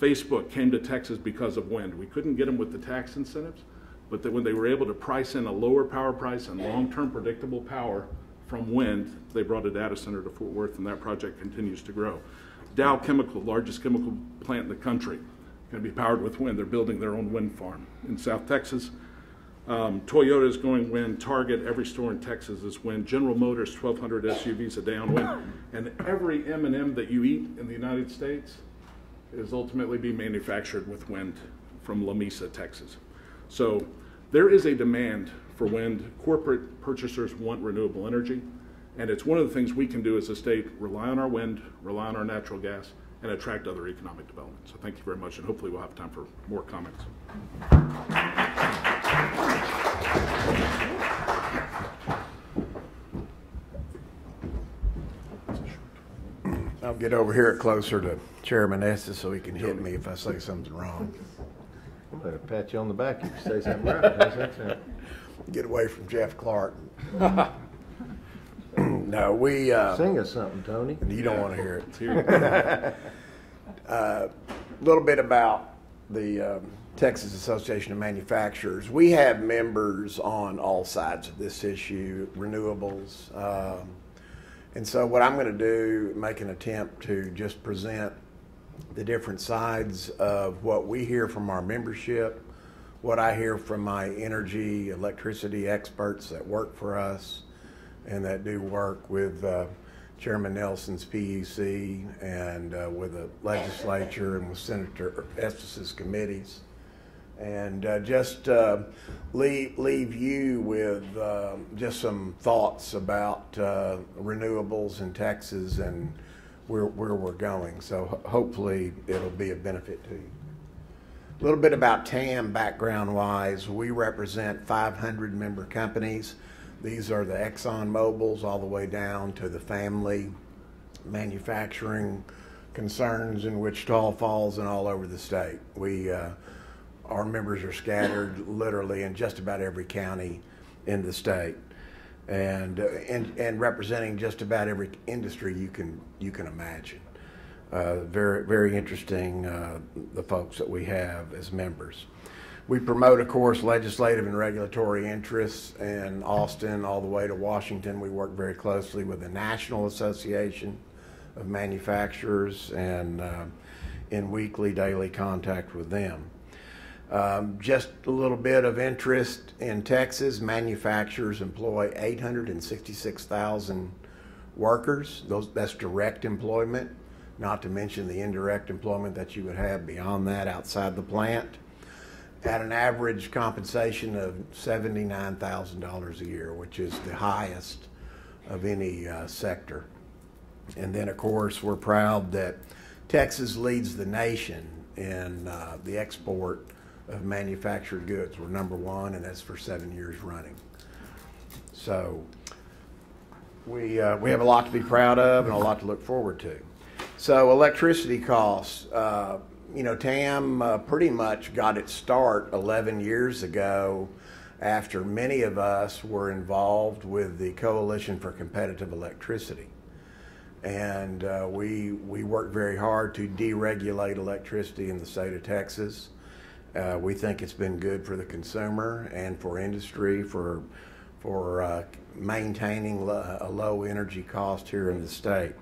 Facebook came to Texas because of wind. We couldn't get them with the tax incentives, but that when they were able to price in a lower power price and long-term predictable power from wind, they brought a data center to Fort Worth, and that project continues to grow. Dow Chemical, largest chemical plant in the country, going to be powered with wind. They're building their own wind farm in South Texas. Toyota is going wind. Target, every store in Texas is wind. General Motors, 1,200 SUVs a day on wind. And every M&M that you eat in the United States is ultimately being manufactured with wind from La Mesa, Texas. So there is a demand for wind. Corporate purchasers want renewable energy. And it's one of the things we can do as a state, rely on our wind, rely on our natural gas, and attract other economic development. So thank you very much, and hopefully we'll have time for more comments. I'll get over here closer to Chairman Estes so he can hit me if I say something wrong. I'm going to pat you on the back if you say something right. How's that sound? Get away from Jeff Clark. No, we... Sing us something, Tony. You don't want to hear it. A little bit about the Texas Association of Manufacturers. We have members on all sides of this issue, renewables. And so what I'm going to do, make an attempt to just present the different sides of what we hear from our membership, what I hear from my energy, electricity experts that work for us, and that do work with Chairman Nelson's PUC and with the legislature and with Senator Estes' committees. And just leave you with just some thoughts about renewables in Texas and where we're going. So hopefully it'll be a benefit to you. A little bit about TAM background-wise. We represent 500 member companies. These are the Exxon Mobils all the way down to the family manufacturing concerns in Wichita Falls and all over the state. Our members are scattered literally in just about every county in the state, and representing just about every industry you can imagine. Very, very interesting, the folks that we have as members. We promote, of course, legislative and regulatory interests in Austin all the way to Washington. We work very closely with the National Association of Manufacturers and in weekly, daily contact with them. Just a little bit of interest in Texas. Manufacturers employ 866,000 workers. That's direct employment, not to mention the indirect employment that you would have beyond that outside the plant, at an average compensation of $79,000 a year, which is the highest of any sector. And then, of course, we're proud that Texas leads the nation in the export of manufactured goods. We're #1, and that's for 7 years running. So we have a lot to be proud of and a lot to look forward to. So electricity costs, you know, TAM pretty much got its start 11 years ago after many of us were involved with the Coalition for Competitive Electricity. And we worked very hard to deregulate electricity in the state of Texas. We think it's been good for the consumer and for industry, for maintaining a low energy cost here in the state.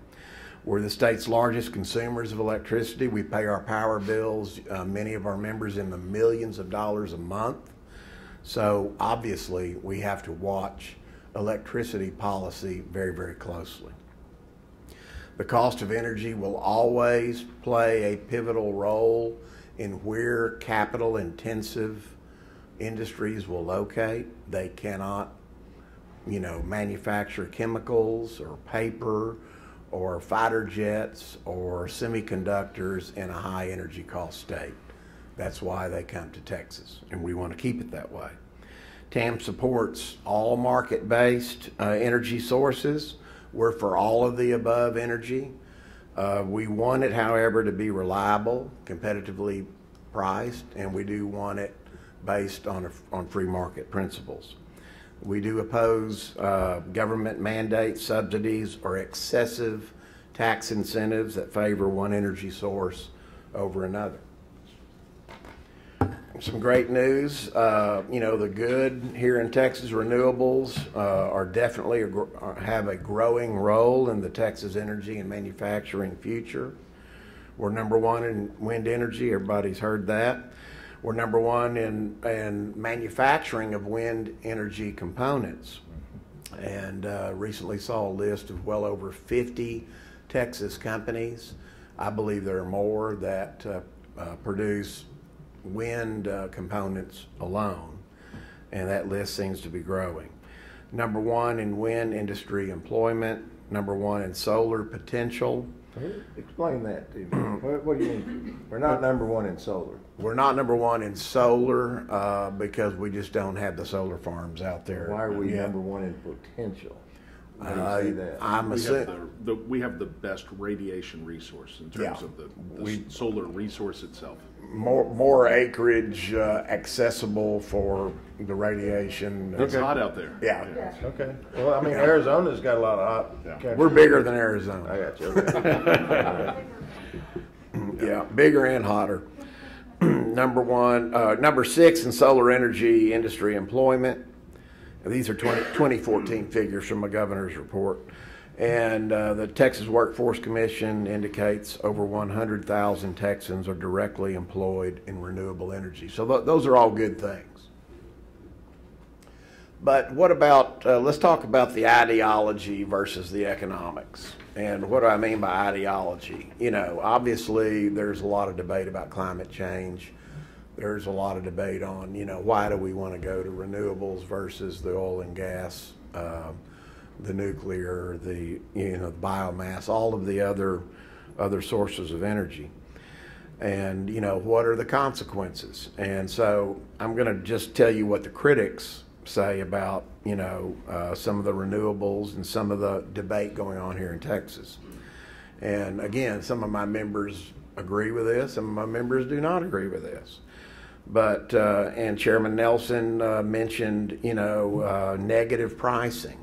We're the state's largest consumers of electricity. We pay our power bills, many of our members, in the millions of dollars a month. So obviously we have to watch electricity policy very, very closely. The cost of energy will always play a pivotal role in where capital intensive industries will locate. They cannot, you know, manufacture chemicals or paper or fighter jets or semiconductors in a high energy cost state. That's why they come to Texas, and we want to keep it that way. TAM supports all market-based energy sources. We're for all of the above energy. We want it, however, to be reliable, competitively priced, and we do want it based on free market principles. We do oppose government mandates, subsidies, or excessive tax incentives that favor one energy source over another. Some great news, you know, the good here in Texas, renewables are definitely have a growing role in the Texas energy and manufacturing future. We're #1 in wind energy, everybody's heard that. We're #1 in manufacturing of wind energy components, and recently saw a list of well over 50 Texas companies. I believe there are more that produce wind components alone, and that list seems to be growing. #1 in wind industry employment, #1 in solar potential. Explain that to me. What do you mean? We're not #1 in solar. We're not #1 in solar because we just don't have the solar farms out there. Why are we #1 in potential? We have the best radiation resource in terms of the solar resource itself. More acreage accessible for the radiation. It's hot out there. Yeah. Okay. Well, I mean, Arizona's got a lot of hot. Yeah. We're bigger than Arizona. I got you. Okay. Yeah, bigger and hotter. #6 in solar energy industry employment. These are 2014 figures from a governor's report. And the Texas Workforce Commission indicates over 100,000 Texans are directly employed in renewable energy. So those are all good things. But what about, let's talk about the ideology versus the economics. And what do I mean by ideology? You know, obviously there's a lot of debate about climate change. There's a lot of debate on, you know, why do we want to go to renewables versus the oil and gas, the nuclear, the, you know, biomass, all of the other sources of energy. And, you know, what are the consequences? And so I'm going to just tell you what the critics say about, you know, some of the renewables and some of the debate going on here in Texas. And again, some of my members agree with this, some of my members do not agree with this. But and Chairman Nelson mentioned, negative pricing,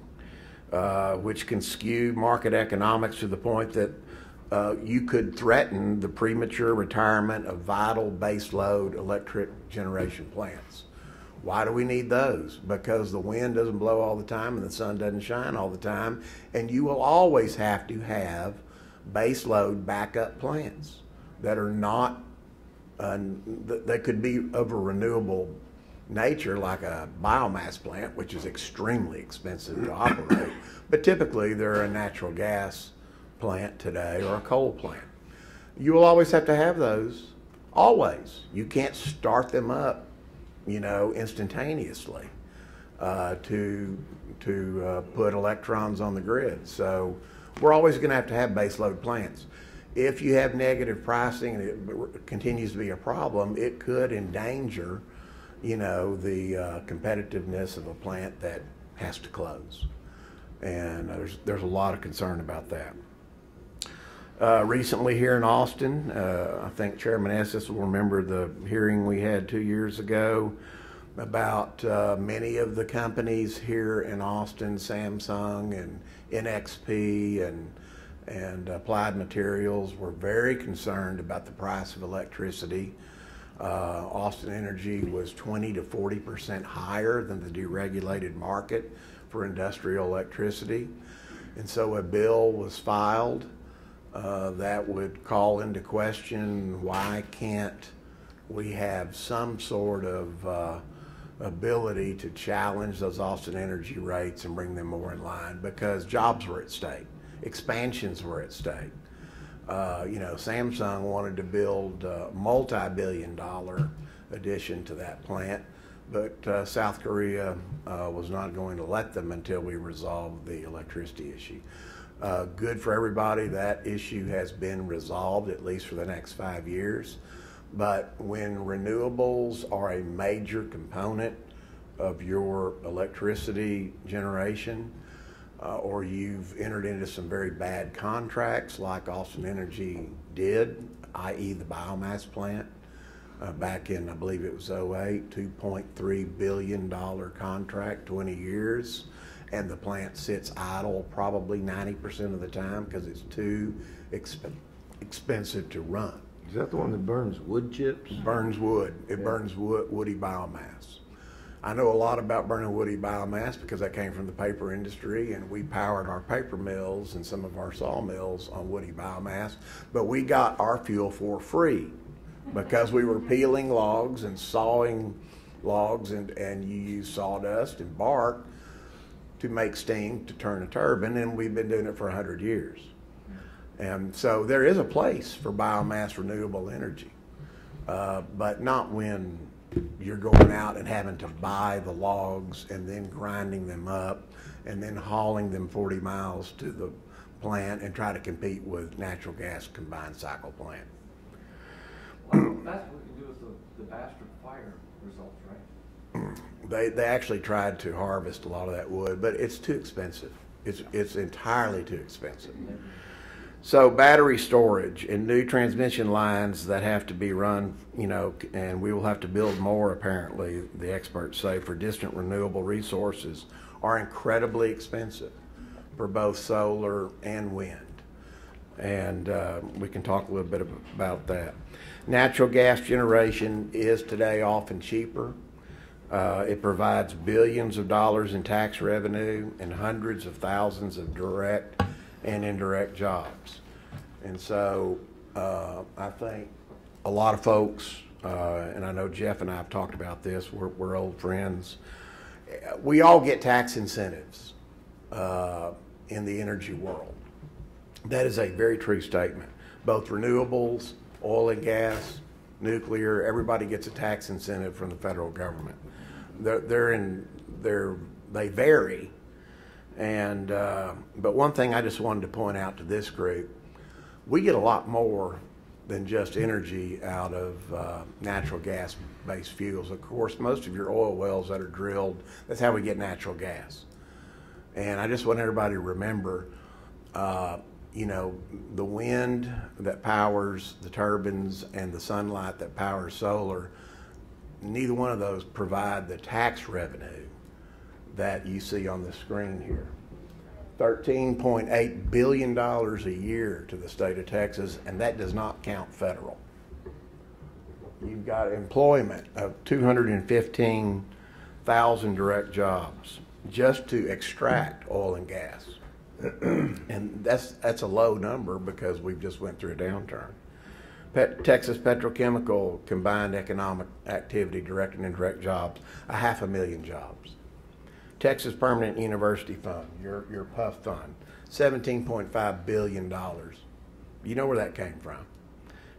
which can skew market economics to the point that you could threaten the premature retirement of vital baseload electric generation plants. Why do we need those? Because the wind doesn't blow all the time and the sun doesn't shine all the time, and you will always have to have baseload backup plants that are not, they could be of a renewable nature, like a biomass plant, which is extremely expensive to operate, but typically they're a natural gas plant today or a coal plant. You will always have to have those, always. You can't start them up, instantaneously to put electrons on the grid. So we're always going to have baseload plants. If you have negative pricing and it continues to be a problem, it could endanger, the competitiveness of a plant that has to close. And there's a lot of concern about that. Recently here in Austin, I think Chairman Estes will remember the hearing we had 2 years ago about many of the companies here in Austin, Samsung and NXP and Applied Materials, were very concerned about the price of electricity. Austin Energy was 20 to 40% higher than the deregulated market for industrial electricity. And so a bill was filed that would call into question, why can't we have some sort of ability to challenge those Austin Energy rates and bring them more in line, because jobs were at stake, expansions were at stake. Samsung wanted to build a multi-billion-dollar addition to that plant, but South Korea was not going to let them until we resolved the electricity issue. Good for everybody, that issue has been resolved, at least for the next 5 years. But when renewables are a major component of your electricity generation, or you've entered into some very bad contracts like Austin Energy did, i.e. the biomass plant, back in, I believe it was 08, $2.3 billion contract, 20 years. And the plant sits idle probably 90% of the time because it's too expensive to run. Is that the one that burns wood chips? Burns wood. It burns woody biomass. I know a lot about burning woody biomass because I came from the paper industry, and we powered our paper mills and some of our sawmills on woody biomass, but we got our fuel for free because we were peeling logs and sawing logs, and you use sawdust and bark to make steam to turn a turbine, and we've been doing it for 100 years. And so there is a place for biomass renewable energy, but not when you're going out and having to buy the logs and then grinding them up and then hauling them 40 miles to the plant and try to compete with natural gas combined cycle plant. Well, that's what you do with the Bastard fire results, right? They actually tried to harvest a lot of that wood, but it's too expensive. It's entirely too expensive. So battery storage and new transmission lines that have to be run, and we will have to build more, apparently, the experts say, for distant renewable resources, are incredibly expensive for both solar and wind. And we can talk a little bit about that. Natural gas generation is today often cheaper. It provides billions of dollars in tax revenue and hundreds of thousands of direct and indirect jobs. And so I think a lot of folks, and I know Jeff and I have talked about this, we're old friends, we all get tax incentives in the energy world. That is a very true statement. Both renewables, oil and gas, nuclear, everybody gets a tax incentive from the federal government. They vary, and but one thing I just wanted to point out to this group, we get a lot more than just energy out of natural gas-based fuels. Of course, most of your oil wells that are drilled, that's how we get natural gas. And I just want everybody to remember, the wind that powers the turbines and the sunlight that powers solar neither one of those provide the tax revenue that you see on the screen here. $13.8 billion a year to the state of Texas, and that does not count federal. You've got employment of 215,000 direct jobs just to extract oil and gas. And that's a low number because we've just went through a downturn. Texas petrochemical combined economic activity, direct and indirect jobs, 500,000 jobs. Texas Permanent University Fund, your PUF fund, $17.5 billion. You know where that came from.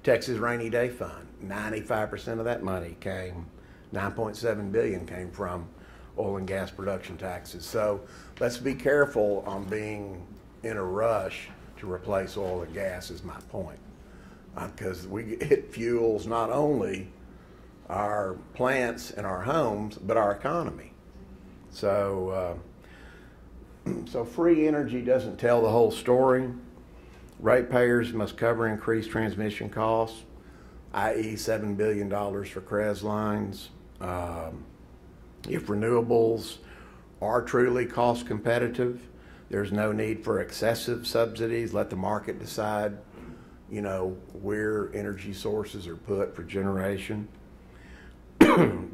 Texas Rainy Day Fund, 95% of that money came, $9.7 billion came from oil and gas production taxes. So let's be careful on being in a rush to replace oil and gas is my point. Because it fuels not only our plants and our homes, but our economy. So, so free energy doesn't tell the whole story. Ratepayers must cover increased transmission costs, i.e. $7 billion for CREZ lines. If renewables are truly cost competitive, there's no need for excessive subsidies. Let the market decide, you know, where energy sources are put for generation.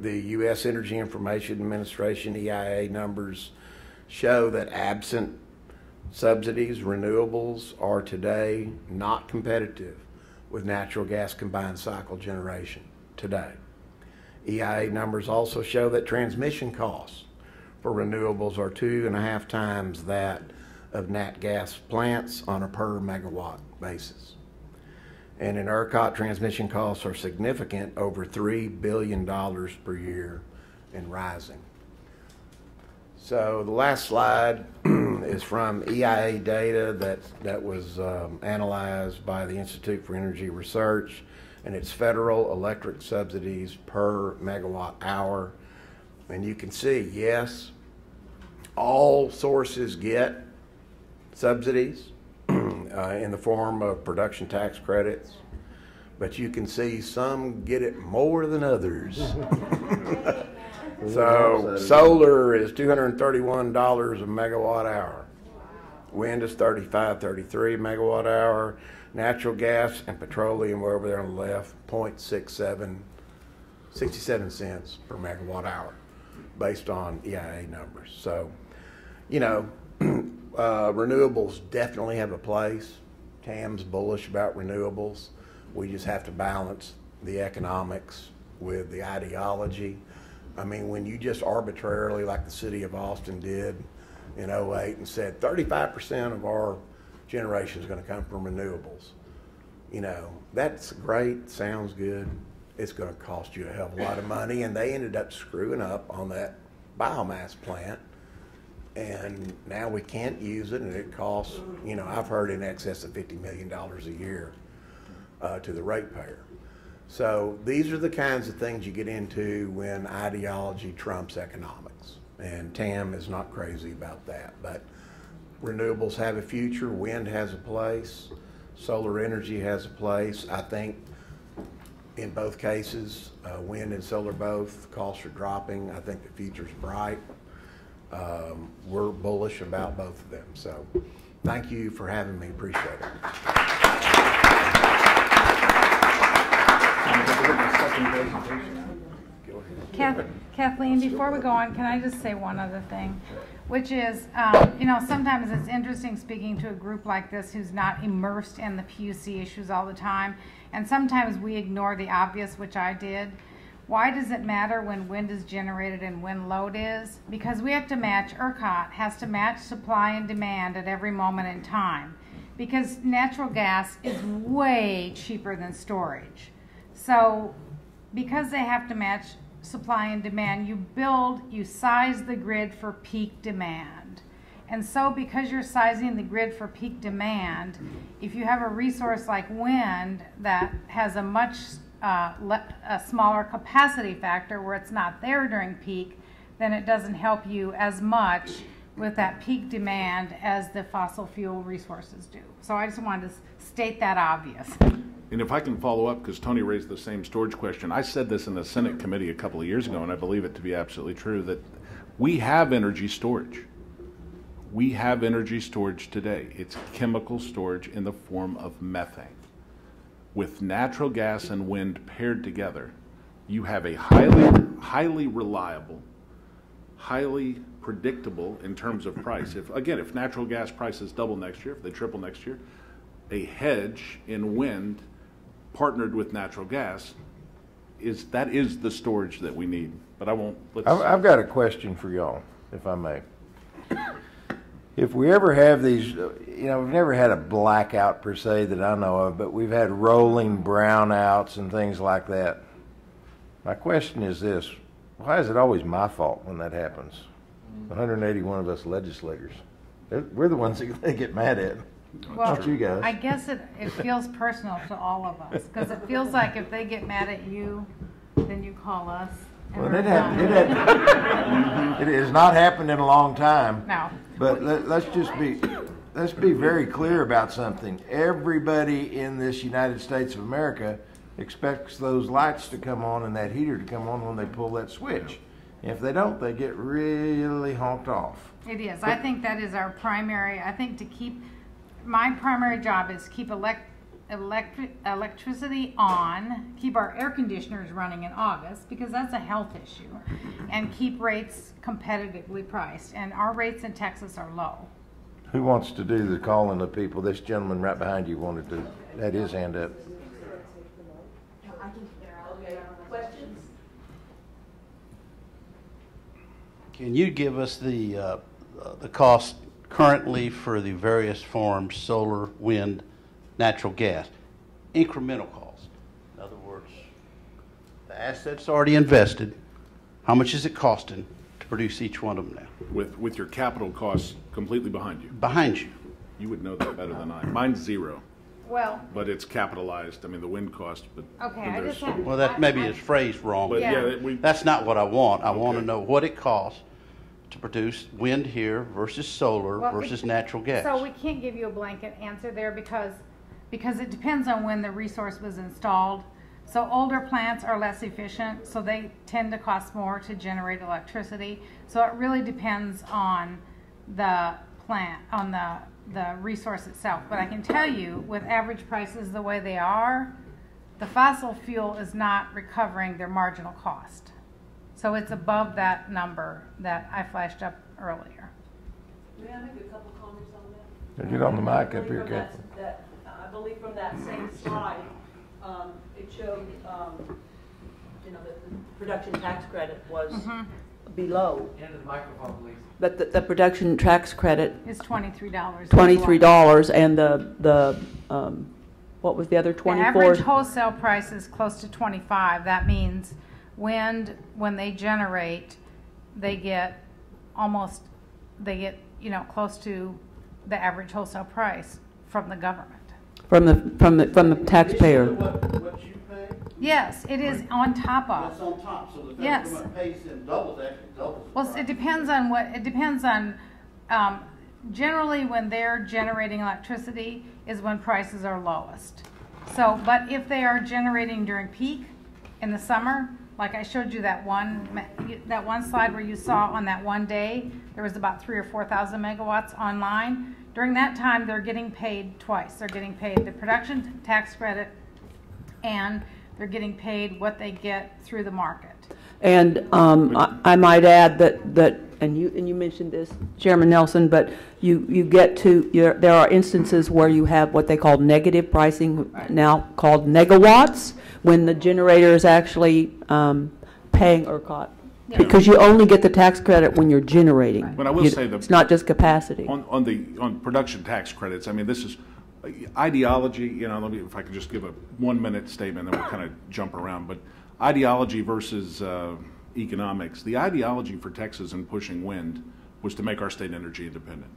The U.S. Energy Information Administration, EIA numbers show that absent subsidies, renewables are today not competitive with natural gas combined cycle generation today. EIA numbers also show that transmission costs for renewables are 2.5 times that of nat gas plants on a per megawatt basis. And in ERCOT, transmission costs are significant, over $3 billion per year and rising. So the last slide is from EIA data that was analyzed by the Institute for Energy Research, and it's federal electric subsidies per megawatt hour. And you can see, yes, all sources get subsidies. In the form of production tax credits, but you can see some get it more than others. So solar is $231 a megawatt hour. Wind is $35.33 a megawatt hour. Natural gas and petroleum were over there on the left, 67 cents per megawatt hour based on EIA numbers. So, you know, renewables definitely have a place. TAM's bullish about renewables. We just have to balance the economics with the ideology. I mean, when you just arbitrarily, like the city of Austin did in 08 and said 35% of our generation is going to come from renewables, you know, that's great, sounds good. It's going to cost you a hell of a lot of money, and they ended up screwing up on that biomass plant. And now we can't use it, and it costs, you know, I've heard in excess of $50 million a year to the ratepayer. So these are the kinds of things you get into when ideology trumps economics. And TAM is not crazy about that. But renewables have a future. Wind has a place. Solar energy has a place. I think in both cases, wind and solar both, costs are dropping. I think the future's bright. We're bullish about both of them. So thank you for having me. Appreciate it. Kathleen, before we go on, can I just say one other thing? Which is, you know, sometimes it's interesting speaking to a group like this who's not immersed in the PUC issues all the time. And sometimes we ignore the obvious, which I did. Why does it matter when wind is generated and when load is? Because we have to match, ERCOT has to match supply and demand at every moment in time. Because natural gas is way cheaper than storage. So because they have to match supply and demand, you size the grid for peak demand. And so because you're sizing the grid for peak demand, if you have a resource like wind that has a much a smaller capacity factor where it's not there during peak, then it doesn't help you as much with that peak demand as the fossil fuel resources do. So I just wanted to state that obvious. And if I can follow up, because Tony raised the same storage question, I said this in the Senate committee a couple of years ago, and I believe it to be absolutely true, that we have energy storage. We have energy storage today. It's chemical storage in the form of methane. With natural gas and wind paired together, you have a highly reliable, highly predictable in terms of price. If, again, if natural gas prices double next year, if they triple next year, a hedge in wind partnered with natural gas is the storage that we need. But I won't. I've got a question for y'all, if I may. If we ever have these, you know, we've never had a blackout per se that I know of, but we've had rolling brownouts and things like that. My question is this: why is it always my fault when that happens? 181 of us legislators. We're the ones that they get mad at. Well, you guys. I guess it feels personal to all of us, because it feels like if they get mad at you, then you call us. Well, it has not happened in a long time. No. But let's be very clear about something. Everybody in this United States of America expects those lights to come on and that heater to come on when they pull that switch. If they don't, they get really honked off. It is. But I think that is our primary. I think to keep. My primary job is keep electricity on, keep our air conditioners running in August, because that's a health issue, and keep rates competitively priced. And our rates in Texas are low. Who wants to do the calling of people? This gentleman right behind you wanted to had his hand up. Questions? Can you give us the cost currently for the various forms, solar, wind, natural gas, incremental cost? In other words, the assets already invested, how much is it costing to produce each one of them now? With your capital costs completely behind you. Behind you. You would know that better than I. Mine's zero. Well, but it's capitalized. I mean, the wind cost. But okay, I just have, well, that maybe is phrased wrong. But yeah, that's not what I want. I want to know what it costs to produce wind here versus solar versus natural gas. So we can't give you a blanket answer there, because it depends on when the resource was installed. So older plants are less efficient, so they tend to cost more to generate electricity. So it really depends on the plant, on the resource itself. But I can tell you, with average prices the way they are, the fossil fuel is not recovering their marginal cost. So it's above that number that I flashed up earlier. May I make a couple comments on that? Get on the mic up here, Kathleen. I believe from that same slide, it showed, you know, that the production tax credit was below. End of the microphone, please. But the production tax credit is $23. $23, and the what was the other 24? The average wholesale price is close to 25. That means wind, when they generate, they get almost, you know, close to the average wholesale price from the government. From the taxpayer. What you pay? Yes, it is on top of. That's on top, so the government pays them double that, double the price. Well, it depends on, generally when they're generating electricity is when prices are lowest. So, but if they are generating during peak in the summer, like I showed you that one slide where you saw on that one day, there was about 3,000 or 4,000 megawatts online. During that time, they're getting paid twice. They're getting paid the production tax credit, and they're getting paid what they get through the market. And I might add that and you mentioned this, Chairman Nelson, but you get to, there are instances where you have what they call negative pricing, now called negawatts, when the generator is actually paying ERCOT, because you only get the tax credit when you're generating. But I will say that it's not just capacity. On production tax credits, I mean, this is ideology. You know, let me, if I could just give a 1-minute statement, then we'll kind of jump around. But ideology versus economics. The ideology for Texas in pushing wind was to make our state energy independent,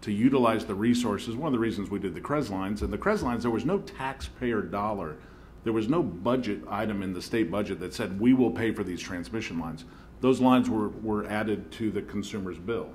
to utilize the resources. One of the reasons we did the CREZ lines, and the CREZ lines, there was no taxpayer dollar. There was no budget item in the state budget that said we will pay for these transmission lines. Those lines were added to the consumer's bill.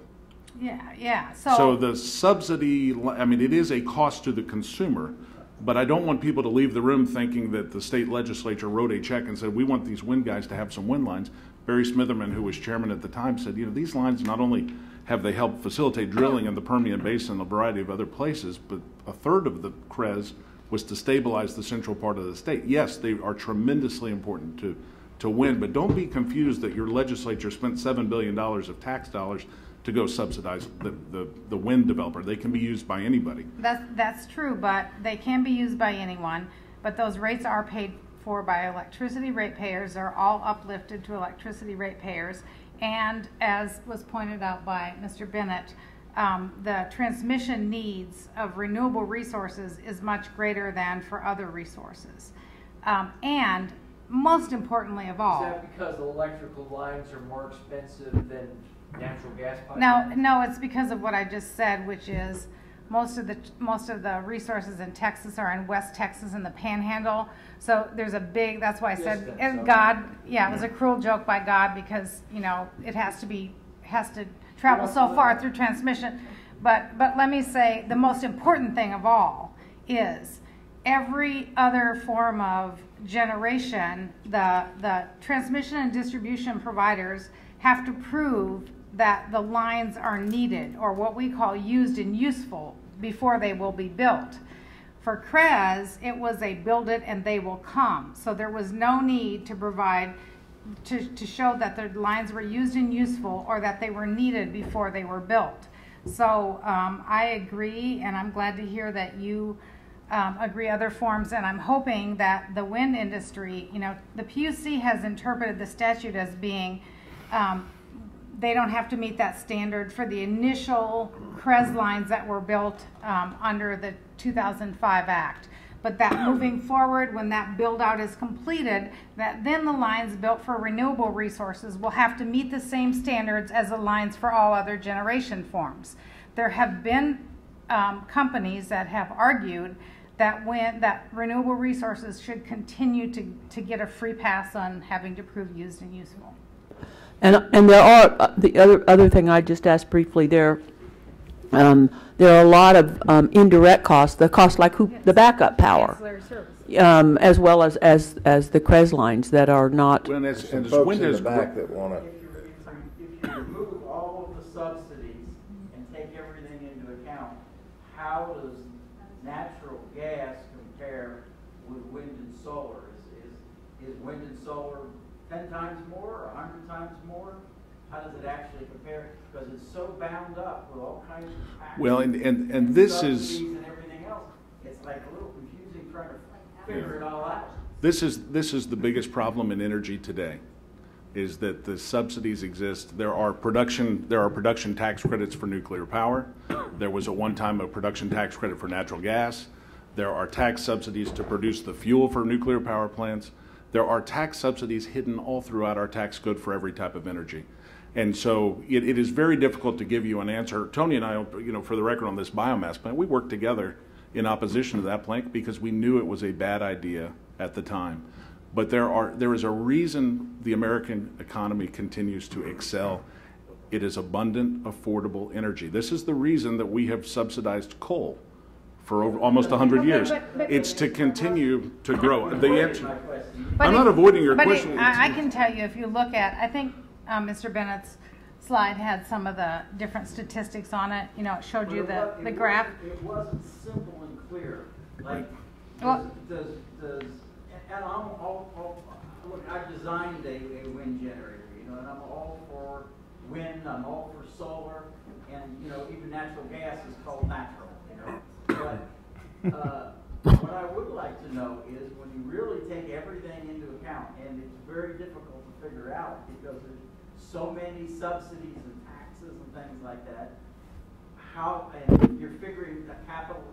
Yeah, yeah. So the subsidy, I mean, it is a cost to the consumer, But I don't want people to leave the room thinking that the state legislature wrote a check and said, we want these wind guys to have some wind lines. Barry Smitherman, who was chairman at the time, said, you know, these lines not only have they helped facilitate drilling in the Permian Basin and a variety of other places, but a third of the CREZ was to stabilize the central part of the state. Yes, they are tremendously important to wind, but don't be confused that your legislature spent $7 billion of tax dollars to go subsidize the wind developer. They can be used by anybody. That's true, but they can be used by anyone. But those rates are paid for by electricity ratepayers. They're all uplifted to electricity ratepayers. And as was pointed out by Mr. Bennett, the transmission needs of renewable resources is much greater than for other resources. And most importantly of all, is that because electrical lines are more expensive than natural gas pipelines? No, it's because of what I just said, which is most of the resources in Texas are in West Texas and the Panhandle. So there's a big, that's why I said, God, yeah, it was a cruel joke by God, because you know it has to travel so far through transmission. But let me say the most important thing of all is every other form of generation, the transmission and distribution providers have to prove that the lines are needed, or what we call used and useful, before they will be built. For CREZ, it was a build it and they will come. So there was no need to provide, to show that the lines were used and useful or that they were needed before they were built. So I agree, and I'm glad to hear that you agree other forms, and I'm hoping that the wind industry, you know, the PUC has interpreted the statute as being they don't have to meet that standard for the initial CREZ lines that were built under the 2005 Act. But that moving forward, when that build out is completed, that then the lines built for renewable resources will have to meet the same standards as the lines for all other generation forms. There have been companies that have argued that that renewable resources should continue to get a free pass on having to prove used and useful. And there are the other thing I just asked briefly there. There are a lot of indirect costs, the cost like the backup power, as well as the CREZ lines that are not. When there's some folks in the back that want to. If you remove all of the subsidies and take everything into account, how does natural gas compare with wind and solar? Is wind and solar 10 times more, 100 times more? How does it actually compare? Because it's so bound up with all kinds of taxes. Well, and this is, and everything else. It's like a little confusing trying to figure it all out. This is the biggest problem in energy today, is that the subsidies exist. There are production tax credits for nuclear power. There was at one time a production tax credit for natural gas. There are tax subsidies to produce the fuel for nuclear power plants. There are tax subsidies hidden all throughout our tax code for every type of energy. And so it is very difficult to give you an answer. Tony and I, you know, for the record, on this biomass plant, we worked together in opposition to that plant because we knew it was a bad idea at the time. But there is a reason the American economy continues to excel. It is abundant, affordable energy. This is the reason that we have subsidized coal for over almost 100 years. But it's to continue to grow. The answer, I'm not avoiding your question. I can tell you, if you look at, I think Mr. Bennett's slide had some of the different statistics on it. You know, it showed you the graph. It wasn't simple and clear. Like, and I'm all look, I've designed a wind generator, you know, and I'm all for wind, I'm all for solar, and, you know, even natural gas is called natural, you know. But what I would like to know is when you really take everything into account, and it's very difficult to figure out because there's so many subsidies and taxes and things like that, how, and you're figuring the capital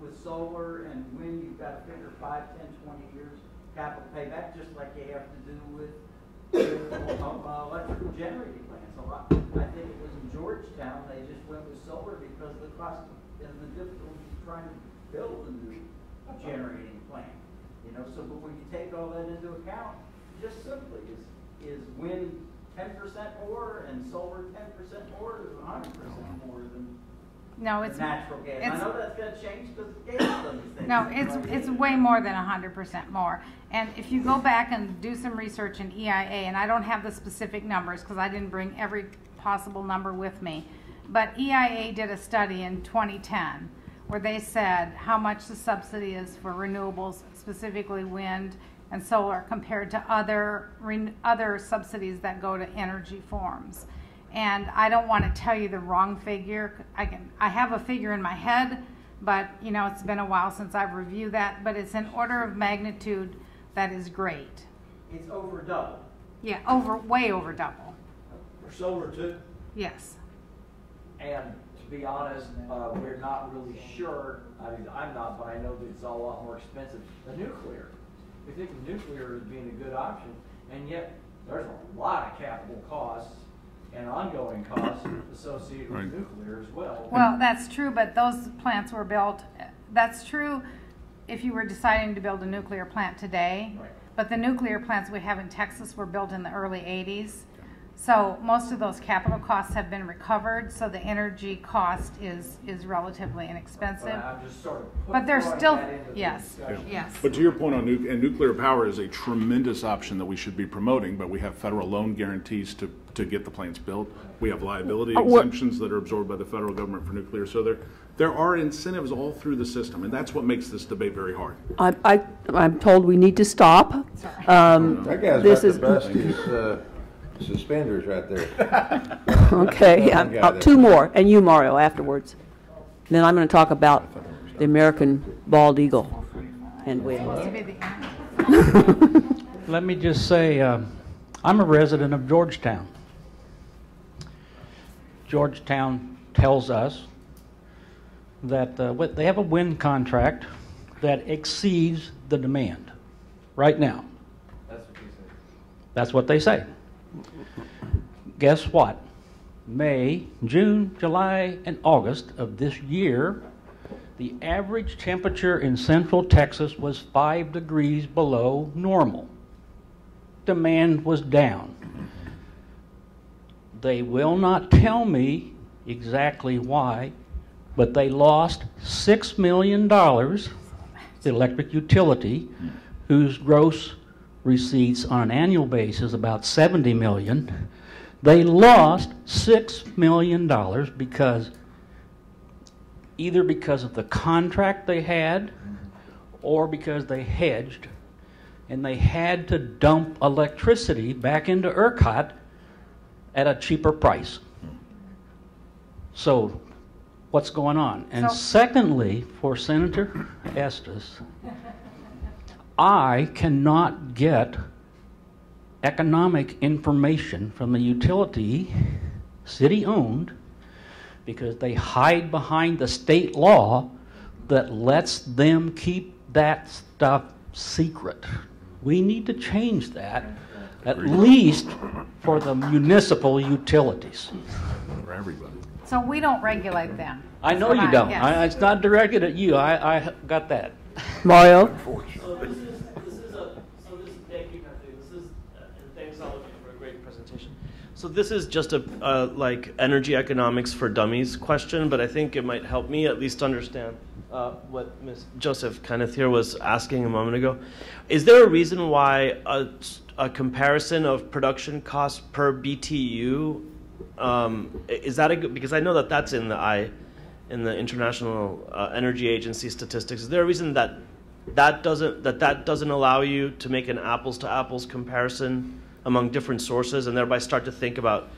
with solar and wind, you've got to figure 5, 10, 20 years capital payback, just like you have to do with electrical generating plants. A lot. I think it was in Georgetown, they just went with solar because of the cost and the difficulty trying to build a new generating plant, you know. So, but when you take all that into account, just simply is wind 10% more and solar 10% more, is 100% more than No, it's natural gas. I know that's going to change because the gas doesn't change. No, it's way more than 100% more. And if you go back and do some research in EIA, and I don't have the specific numbers because I didn't bring every possible number with me, but EIA did a study in 2010 where they said how much the subsidy is for renewables, specifically wind and solar, compared to other subsidies that go to energy forms. And I don't want to tell you the wrong figure. I have a figure in my head, but you know, it's been a while since I've reviewed that, but it's an order of magnitude that is great. It's over double. Yeah, way over double. For solar too? Yes. And to be honest, we're not really sure. I mean, I'm not, but I know that it's a lot more expensive than nuclear. We think of nuclear as being a good option, and yet there's a lot of capital costs and ongoing costs associated with nuclear as well. Well, that's true, but those plants were built, that's true if you were deciding to build a nuclear plant today, right. But the nuclear plants we have in Texas were built in the early 80s, so most of those capital costs have been recovered, so the energy cost is relatively inexpensive. But, they're still, yes. But to your point on nuclear power is a tremendous option that we should be promoting, but we have federal loan guarantees to get the plants built. We have liability exemptions that are absorbed by the federal government for nuclear. So there are incentives all through the system, and that's what makes this debate very hard. I'm told we need to stop. Sorry. That guy's this is the best suspenders right there. Okay, two more, and you, Mario, afterwards. Then I'm going to talk about the American bald eagle and wind. Let me just say, I'm a resident of Georgetown. Georgetown tells us that they have a wind contract that exceeds the demand right now. That's what you say. That's what they say. Guess what? May, June, July, and August of this year, the average temperature in central Texas was 5 degrees below normal. Demand was down. They will not tell me exactly why, but they lost $6 million, the electric utility, whose gross receipts on an annual basis about $70 million. They lost $6 million because of the contract they had or because they hedged, and they had to dump electricity back into ERCOT at a cheaper price. So what's going on? And secondly, for Senator Estes, I cannot get economic information from the utility, city-owned, because they hide behind the state law that lets them keep that stuff secret. We need to change that, at least for the municipal utilities. For everybody. So we don't regulate them. I know you don't. It's not directed at you. I got that. Mario? So this is just a like energy economics for dummies question, but I think it might help me at least understand what Ms. Joseph Kenneth here was asking a moment ago. Is there a reason why a comparison of production costs per BTU is that because I know that that's in the International Energy Agency statistics? Is there a reason that that doesn't allow you to make an apples to apples comparison among different sources, and thereby start to think about,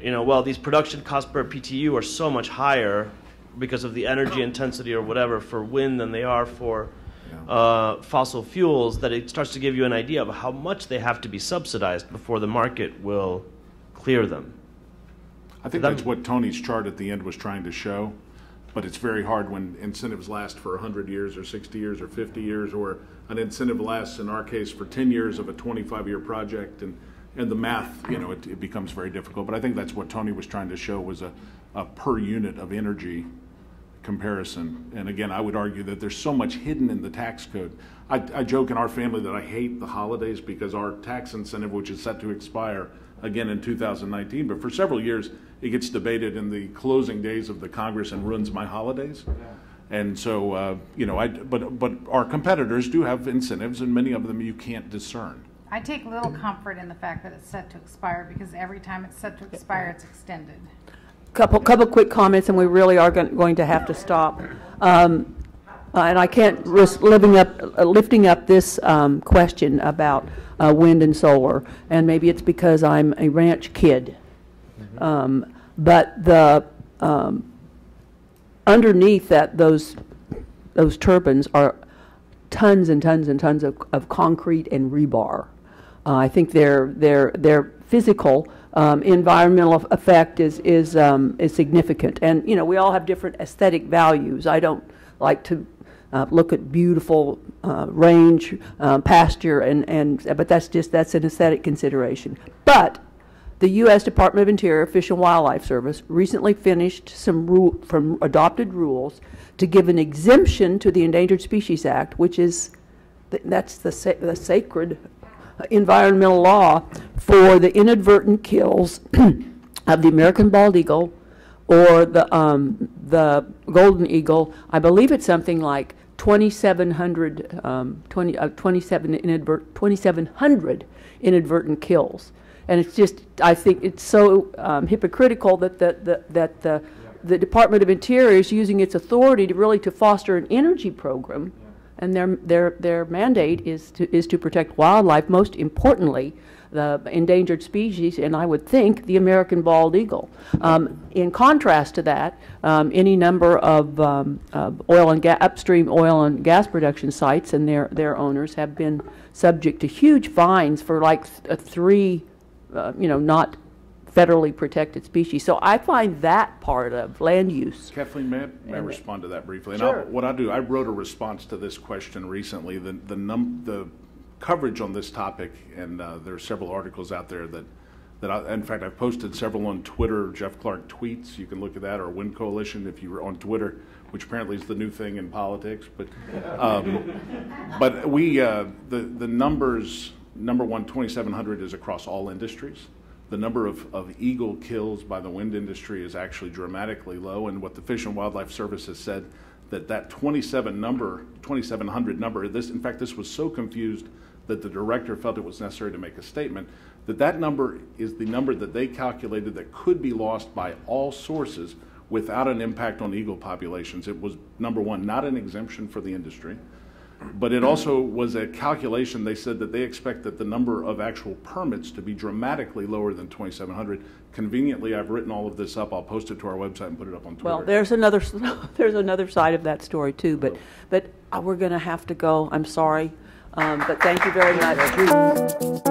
you know, well, these production costs per PTU are so much higher because of the energy intensity or whatever for wind than they are for fossil fuels, that it starts to give you an idea of how much they have to be subsidized before the market will clear them. I think that's what Tony's chart at the end was trying to show, but it's very hard when incentives last for 100 years or 60 years or 50 years, or an incentive lasts, in our case, for 10 years of a 25-year project, and the math, you know, it becomes very difficult. But I think that's what Tony was trying to show was a per unit of energy comparison. And again, I would argue that there's so much hidden in the tax code. I joke in our family that I hate the holidays because our tax incentive, which is set to expire, again in 2019, but for several years it gets debated in the closing days of the Congress and ruins my holidays. And so, you know, but our competitors do have incentives, and many of them you can't discern. I take little comfort in the fact that it's set to expire, because every time it's set to expire, it's extended. Couple quick comments, and we really are going to have to stop. And I can't risk lifting up this question about wind and solar, and maybe it's because I'm a ranch kid. Mm-hmm. But the underneath that, those turbines are tons and tons and tons of concrete and rebar. I think their physical environmental effect is significant, and you know we all have different aesthetic values. I don't like to look at beautiful range, pasture, but that's an aesthetic consideration. But the U.S. Department of Interior Fish and Wildlife Service recently finished some adopted rules to give an exemption to the Endangered Species Act, which is the sacred environmental law for the inadvertent kills of the American bald eagle or the golden eagle. I believe it's something like 2,700 inadvertent kills. And it's just, I think it's so hypocritical that the Department of Interior is using its authority to really to foster an energy program, and their mandate is to protect wildlife, most importantly the endangered species, and I would think the American bald eagle. In contrast to that, any number of upstream oil and gas production sites and their owners have been subject to huge fines for like three. You know, not federally protected species. So I find that part of land use. Kathleen, may I respond to that briefly? Sure. And I wrote a response to this question recently. The coverage on this topic, and there are several articles out there in fact, I've posted several on Twitter. Jeff Clark tweets. You can look at that, or Wind Coalition if you were on Twitter, which apparently is the new thing in politics. But the numbers. Number one, 2,700 is across all industries. The number of eagle kills by the wind industry is actually dramatically low, and what the Fish and Wildlife Service has said that 2,700 number, in fact this was so confused that the director felt it was necessary to make a statement that number is the number that they calculated that could be lost by all sources without an impact on eagle populations. It was, number one, not an exemption for the industry, but it also was a calculation. They said that they expect that the number of actual permits to be dramatically lower than 2,700. Conveniently, I've written all of this up. I'll post it to our website and put it up on Twitter. Well, there's another side of that story too, but we're going to have to go. I'm sorry, but thank you very much.